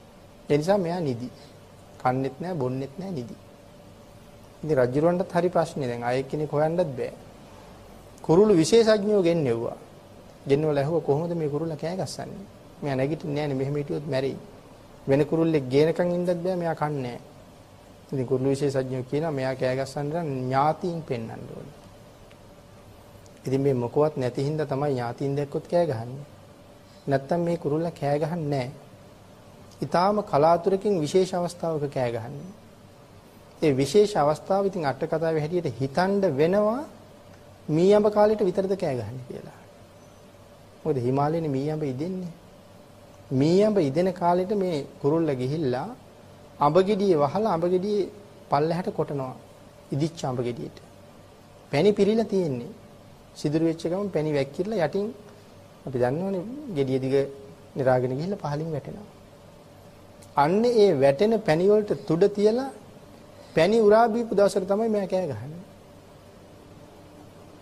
ඒ නිසා මෙයා නිදි. කන්නේත් නෑ බොන්නේත් නෑ නිදි. ඉතින් රජුරවන්ටත් හරි ප්‍රශ්නේ. දැන් ආයෙ කෙනෙක් හොයන්නත් බෑ. කුරුළු විශේෂඥයෝ ගෙන්නෙව්වා. ගෙන්වලා ඇහුවා කොහොමද මේ කුරුල්ලා කෑ ගස්සන්නේ? මෙයා නැගිටින්නේ නෑනේ, මෙහෙම හිටියොත් මැරෙයි. වෙන කුරුල්ලෙක් ගේනකන් ඉඳද්ද බෑ, මෙයා කන්නේ නෑ. ඉතින් කුරුළු විශේෂඥයෝ කියනවා මෙයා කෑ ගස්සන්න නම් ඥාතීන් පෙන්වන්න ඕනේ. ඉතින් මේ මොකවත් නැති හින්දා තමයි ඥාතීන් දැක්කොත් කෑ ගහන්නේ. නැත්තම් මේ කුරුල්ලා කෑ ගහන්නේ නෑ. ඊටාම කලාතුරකින් විශේෂ අවස්ථාවක කෑ ගහන්නේ. ඒ විශේෂ අවස්ථාව ඉතින් අට කතාවේ හැටියට හිතන්න වෙනවා මී යඹ කාලෙට විතරද කෑ ගහන්නේ කියලා. මොකද හිමාලයේ මී යඹ ඉදෙන්නේ. මී යඹ ඉදෙන කාලෙට මේ කුරුල්ල ගිහිල්ලා අඹ ගෙඩියේ වහලා අඹ ගෙඩියේ පල්ලෙහාට කොටනවා. ඉදිච්ච අඹ ගෙඩියට. පැණි පිරීලා තියෙන්නේ. සිදුරු වෙච්ච ගමන් පැණි වැක්කිරලා යටින් අපි දන්නවනේ ගෙඩිය දිග නිරාගෙන ගිහිල්ලා පහලින් වැටෙනවා. අන්න ඒ වැටෙන පැණි වලට තුඩ තියලා පැණි උරා බීපු දවසට තමයි මම කෑ ගහන්නේ.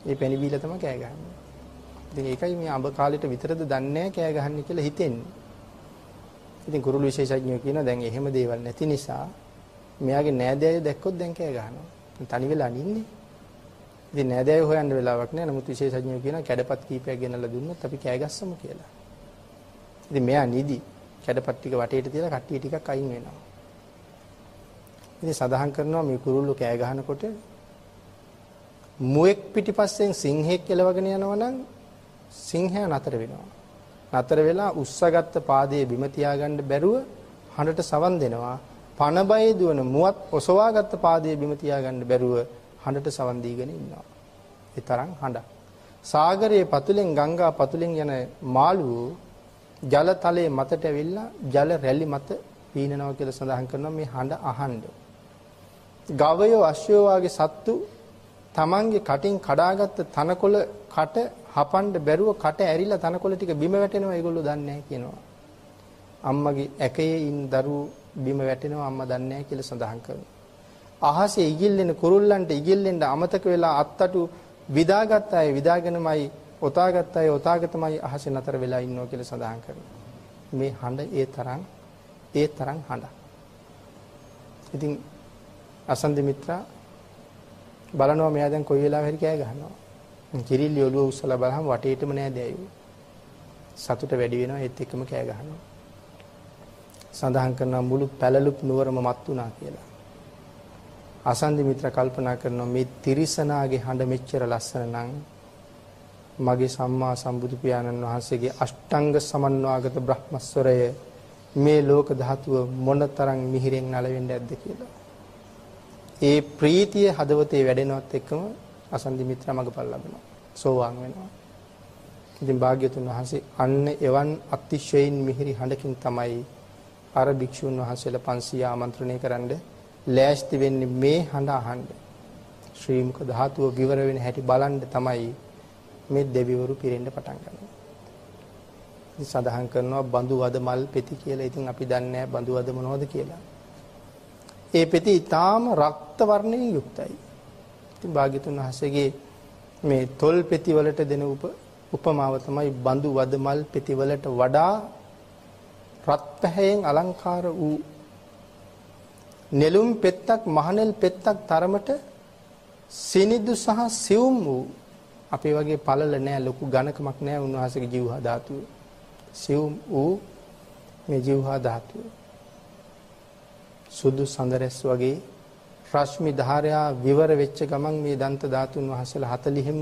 මේ පැණි බීලා තමයි කෑ ගහන්නේ. ඉතින් ඒකයි මේ අඹ කාලෙට විතරද දන්නේ කෑ ගහන්නේ කියලා හිතෙන්නේ. ඉතින් කුරුළු විශේෂඥයෝ කියනවා දැන් එහෙම දේවල් නැති නිසා මෙයාගේ නෑදෑයෝ දැක්කොත් දැන් කෑ ගහනවා. තනි වෙලා නින්නේ. ඉතින් නෑදෑයෝ හොයන්න වෙලාවක් නෑ. නමුත් විශේෂඥයෝ කියනවා කැඩපත් කීපයක් ගෙනල්ලා දුන්නොත් අපි කෑ ගස්සමු කියලා. ඉතින් මෙයා නිදි කැඩපත් ටික වටේට තියලා කට්ටිය ටිකක් අයින් වෙනවා. ඉතින් සඳහන් කරනවා මේ කුරුල්ලෝ කෑ ගහනකොට මුවෙක් පිටිපස්සෙන් සිංහෙක් එලවගෙන යනවනම් සිංහයා නතර වෙනවා. නතර වෙලා උස්සගත්ත පාදයේ බිම තියාගන්න බැරුව හඬට සවන් දෙනවා. පණ බයේ දුවන මුවත් ඔසවාගත්ත පාදයේ බිම තියාගන්න බැරුව හඬට සවන් දීගෙන ඉන්නවා. ඒ තරම් හඬක්. සාගරයේ පතුලෙන් ගංගා පතුලෙන් යන මාළුවෝ ජලතලයේ මතට ඇවිල්ලා ජල රැලි මත පීනනවා කියලා සඳහන් කරනවා මේ හඬ අහන්න. ගවයෝ අශ්වයෝ වගේ සත්තු තමන්ගේ කටින් කඩාගත්ත තනකොළ කට හපන්න බැරුව කට ඇරිලා තනකොළ ටික බිම වැටෙනවා ඒගොල්ලෝ දන්නේ නැහැ කියනවා. අම්මගේ ඇකයේ ඉන්න දරුවෝ බිම වැටෙනවා අම්මා දන්නේ නැහැ කියලා සඳහන් කරනවා. අහසේ ඉගිල්ලෙන කුරුල්ලන්ට ඉගිල්ලෙන්න අමතක වෙලා අත්තටු විදාගත් අය විදාගෙනමයි ඔතාගත් අය ඔතාගතමයි අහසේ නතර වෙලා ඉන්නවා කියලා සඳහන් කරනවා. මේ හඬ ඒ තරම් ඒ තරම් හඬක්. ඉතින් අසන්දි මිත්‍රා බලනවා මෙයා දැන් කොයි වෙලාවෙ හරි කෑ ගහනවා. කිරිල්ලි ඔළුව උස්සලා බලහම වටේටම නෑ දැයු. සතුට වැඩි වෙනවා ඒත් එක්කම කෑ ගහනවා. සඳහන් කරනවා මුළු පැලලුප් නුවරම මත් වුණා කියලා. අසන්දි මිත්‍රා කල්පනා කරනවා මේ තිරිසනාගේ හඬ මෙච්චර ලස්සන නම් මගේ සම්මා සම්බුදු පියාණන් වහන්සේගේ අෂ්ටාංග සමන්වාගත බ්‍රහ්මස්වරය මේ ලෝක ධාතුව මොනතරම් මිහිරෙන් නලවෙන්නේ නැද්ද කියලා. ඒ ප්‍රීතිය හදවතේ වැඩෙනවත් එක්කම අසන්දි මිත්‍රා මඟපල් ලැබෙනවා. සෝවාන් වෙනවා. ඉතින් භාග්‍යතුන් වහන්සේ අන්න එවන් අතිශයින් මිහිරි හඬකින් තමයි අර භික්ෂුන් වහන්සේලා පන්සිය ආමන්ත්‍රණය කරන්න ලෑස්ති වෙන්නේ මේ හඬ අහන්න. ශ්‍රී මුක ධාතුව විවර වෙන හැටි බලන්න තමයි මේ දෙවිවරු පිරෙන්න පටන් ගන්නේ. සඳහන් කරනවා බඳුවද මල් පෙති කියලා. ඉතින් අපි දන්නේ නැහැ බඳුවද මොනවද කියලා. ඒ පෙති ඊටාම රක්ත වර්ණයෙන් යුක්තයි. ඉතින් භාග්‍යතුන් වහන්සේගේ මේ තොල් පෙති වලට දෙන උප උපමාව තමයි බඳුවද මල් පෙති වලට වඩා රත් පැහැයෙන් අලංකාර වූ නෙළුම් පෙත්තක් මහනෙල් පෙත්තක් තරමට සිනිදු සහ සිවුම් වූ අපේ වගේ පළල නැහැ ලොකු ඝනකමක් නැහැ උන්වහන්සේගේ ජීවහා ධාතුවේ. සිවුම් වූ මේ ජීවහා ධාතුව සුදු සඳරැස් වගේ රශ්මි ධාරයා විවර වෙච්ච ගමන් මේ දන්ත ධාතුන් වහන්සේලා හතළිහම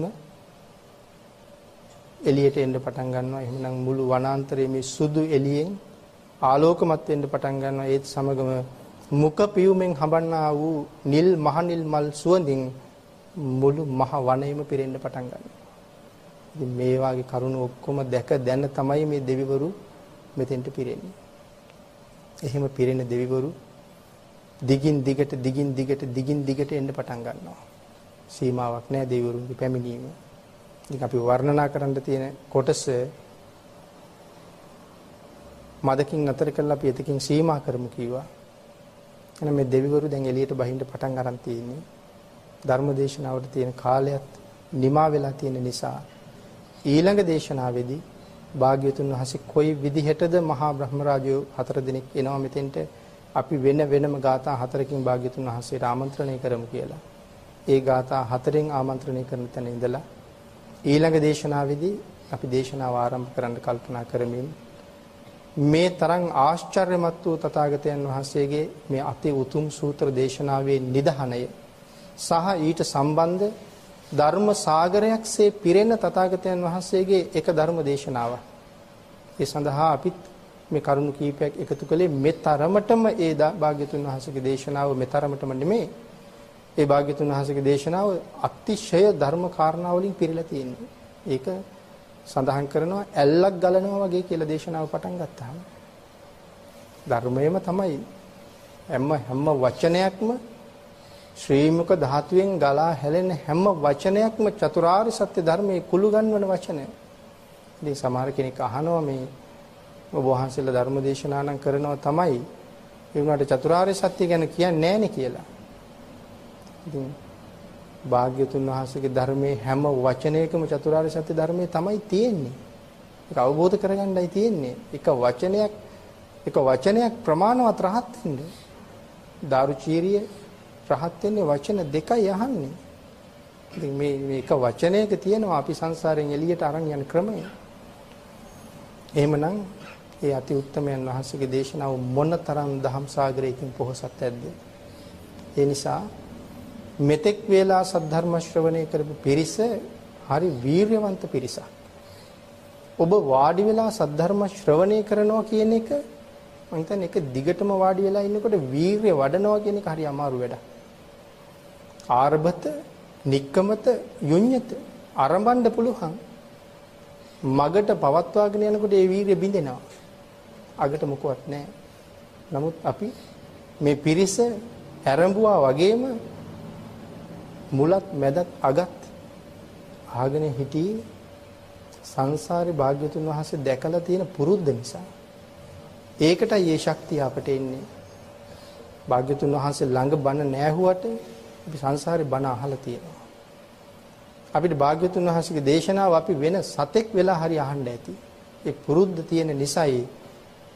එළියට එන්න පටන් ගන්නවා. එහෙනම් මුළු වනාන්තරයේ මේ සුදු එළියෙන් ආලෝකමත් වෙන්න පටන් ගන්නවා. ඒත් සමගම මුඛ පියුමෙන් හඹන්නා වූ නිල් මහනිල් මල් සුවඳින් මුළු මහ වනයම පිරෙන්න පටන් ගන්නවා. ඉතින් මේ වාගේ කරුණ ඔක්කොම දැක දැන තමයි මේ දෙවිවරු මෙතෙන්ට පිරෙන්නේ. එහෙම පිරෙන දෙවිවරු දිගින් දිගට දිගින් දිගට දිගින් දිගට එන්න පටන් ගන්නවා. සීමාවක් නැහැ දෙවිවරුන්ගේ පැමිණීම. ඉතින් අපි වර්ණනා කරන්න තියෙන කොටස මදකින් නතර කරලා අපි එතකින් සීමා කරමු කිව්වා. එහෙනම් මේ දෙවිවරු දැන් එළියට බහින්න පටන් ගන්න තියෙන්නේ. ධර්මදේශනාවට තියෙන කාලයත් නිමා වෙලා තියෙන නිසා ඊළඟ දේශනාවේදී භාග්‍යතුන් වහන්සේ කොයි විදිහටද මහා බ්‍රහ්ම රාජයෝ හතර දිනක් එනවා මෙතෙන්ට අපි වෙන වෙනම ගාථා හතරකින් භාග්‍යතුන් වහන්සේට ආමන්ත්‍රණය කරමු කියලා. ඒ ගාථා හතරෙන් ආමන්ත්‍රණය කරන තැන ඉඳලා ඊළඟ දේශනාවේදී අපි දේශනාව ආරම්භ කරන්න කල්පනා කරමින් මේ තරම් ආශ්චර්යමත් වූ තථාගතයන් වහන්සේගේ මේ අති උතුම් සූත්‍ර දේශනාවේ නිදහණය සහ ඊට සම්බන්ධ ධර්ම සාගරයක්සේ පිරෙන තථාගතයන් වහන්සේගේ එක ධර්ම දේශනාව. ඒ සඳහා අපිත් මේ කරුණු කීපයක් එකතු කළේ මේ තරමටම ඒ භාග්‍යතුන් වහන්සේගේ දේශනාව මේ තරමටම නෙමෙයි. ඒ භාග්‍යතුන් වහන්සේගේ දේශනාව අතිශය ධර්ම කාරණා වලින් පිරීලා තියෙනවා. ඒක සඳහන් කරනවා ඇල්ලක් ගලනවා වගේ කියලා දේශනාව පටන් ගත්තාම. ධර්මයේම තමයි හැම හැම වචනයක්ම ශ්‍රී මුක ධාතුවෙන් ගලා හැලෙන හැම වචනයක්ම චතුරාර්ය සත්‍ය ධර්මයේ කුළු ගන්වන වචනය. ඉතින් සමහර කෙනෙක් අහනවා මේ ඔබ වහන්සේලා ධර්ම දේශනා නම් කරනවා තමයි ඒ වුණාට චතුරාර්ය සත්‍ය ගැන කියන්නේ නැහනේ කියලා. ඉතින් භාග්‍යතුන් වහන්සේගේ ධර්මයේ හැම වචනයකම චතුරාර්ය සත්‍ය ධර්මයේ තමයි තියෙන්නේ. ඒක අවබෝධ කරගන්නයි තියෙන්නේ. එක වචනයක් එක වචනයක් ප්‍රමාණවත් රහත් වෙන්න දාරුචීරිය රහත් වෙන්නේ වචන දෙකයි අහන්නේ. ඉතින් මේ මේක වචනයක තියෙනවා අපි සංසාරයෙන් එළියට අරන් යන ක්‍රමය. එහෙමනම් ඒ අති උත්තමයන් වහන්සේගේ දේශනාව මොනතරම් දහම් සාගරයකින් පොහොසත් ඇද්ද? ඒ නිසා මෙතෙක් වේලා සද්ධර්ම ශ්‍රවණය කරපු පිරිස හරි වීර්යවන්ත පිරිසක්. ඔබ වාඩි වෙලා සද්ධර්ම ශ්‍රවණය කරනවා කියන එක මම හිතන්නේ ඒක දිගටම වාඩි වෙලා ඉන්නකොට වීර්ය වඩනවා කියන එක හරි අමාරු වැඩක්. ආරබත නික්කමත යුඤ්‍යත ආරම්භන්න පුළුවන්. මගට පවත්වාගෙන යනකොට ඒ වීර්ය බිඳෙනවා. අගට මොකවත් නැහැ. නමුත් අපි මේ පිරිස ඇරඹුවා වගේම මුලත් මැදත් අගත් ආගෙන හිටියේ සංසාරේ භාග්‍යතුන් වහන්සේ දැකලා තියෙන පුරුද්ද නිසා. ඒකටයි මේ ශක්තිය අපට එන්නේ. භාග්‍යතුන් වහන්සේ ළඟ බණ නැහුවට අපි සංසාරේ බණ අහලා තියෙනවා. අපිට භාග්‍යතුන් වහන්සේගේ දේශනාව අපි වෙන සතෙක් වෙලා හරි අහන්න ඇති. ඒ පුරුද්ද තියෙන නිසායි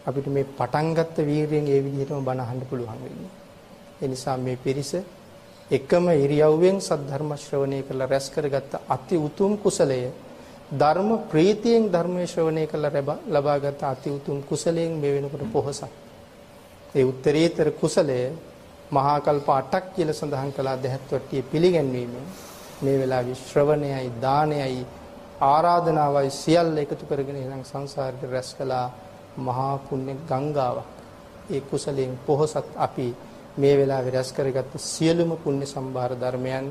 අපිට මේ පටන් ගත්ත වීර්යයෙන් ඒ විදිහටම බණ අහන්න පුළුවන් වෙන්නේ. ඒ නිසා මේ පිරිස එකම ඉරියව්වෙන් සද්ධර්ම ශ්‍රවණය කරලා රැස් කරගත්ත අති උතුම් කුසලය ධර්ම ප්‍රීතියෙන් ධර්මයේ ශ්‍රවණය කරලා ලබාගත් අති උතුම් කුසලයෙන් මේ වෙනකොට පොහසත්. ඒ උත්තරීතර කුසලය මහා කල්ප අටක් කියලා සඳහන් කළා දෙහත්වට්ටියේ පිළිගැන්වීම. මේ වෙලාවේ ශ්‍රවණයයි දානයයි ආරාධනාවයි සියල්ල එකතු කරගෙන ඉඳන් සංසාරේ රැස් කළා මහා පුණ්‍ය ගංගාවක්. ඒ කුසලයෙන් පොහසත් අපි මේ වෙලාවේ රැස් කරගත් සියලුම පුණ්‍ය සම්භාර ධර්මයන්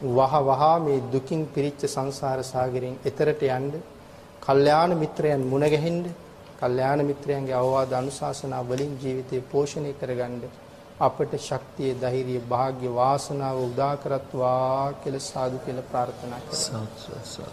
වහ වහා මේ දුකින් පිරිච්ච සංසාර සාගරයෙන් එතරට යන්න, කල්යාණ මිත්‍රයන් මුණ ගැහෙන්න, කල්යාණ මිත්‍රයන්ගේ අවවාද අනුශාසනා වලින් ජීවිතේ පෝෂණය කරගන්න අපට ශක්තිය, ධෛර්යය, වාග්ය, වාසනාව උදා කරත්වා කියලා සාදු කියලා ප්‍රාර්ථනා කරනවා.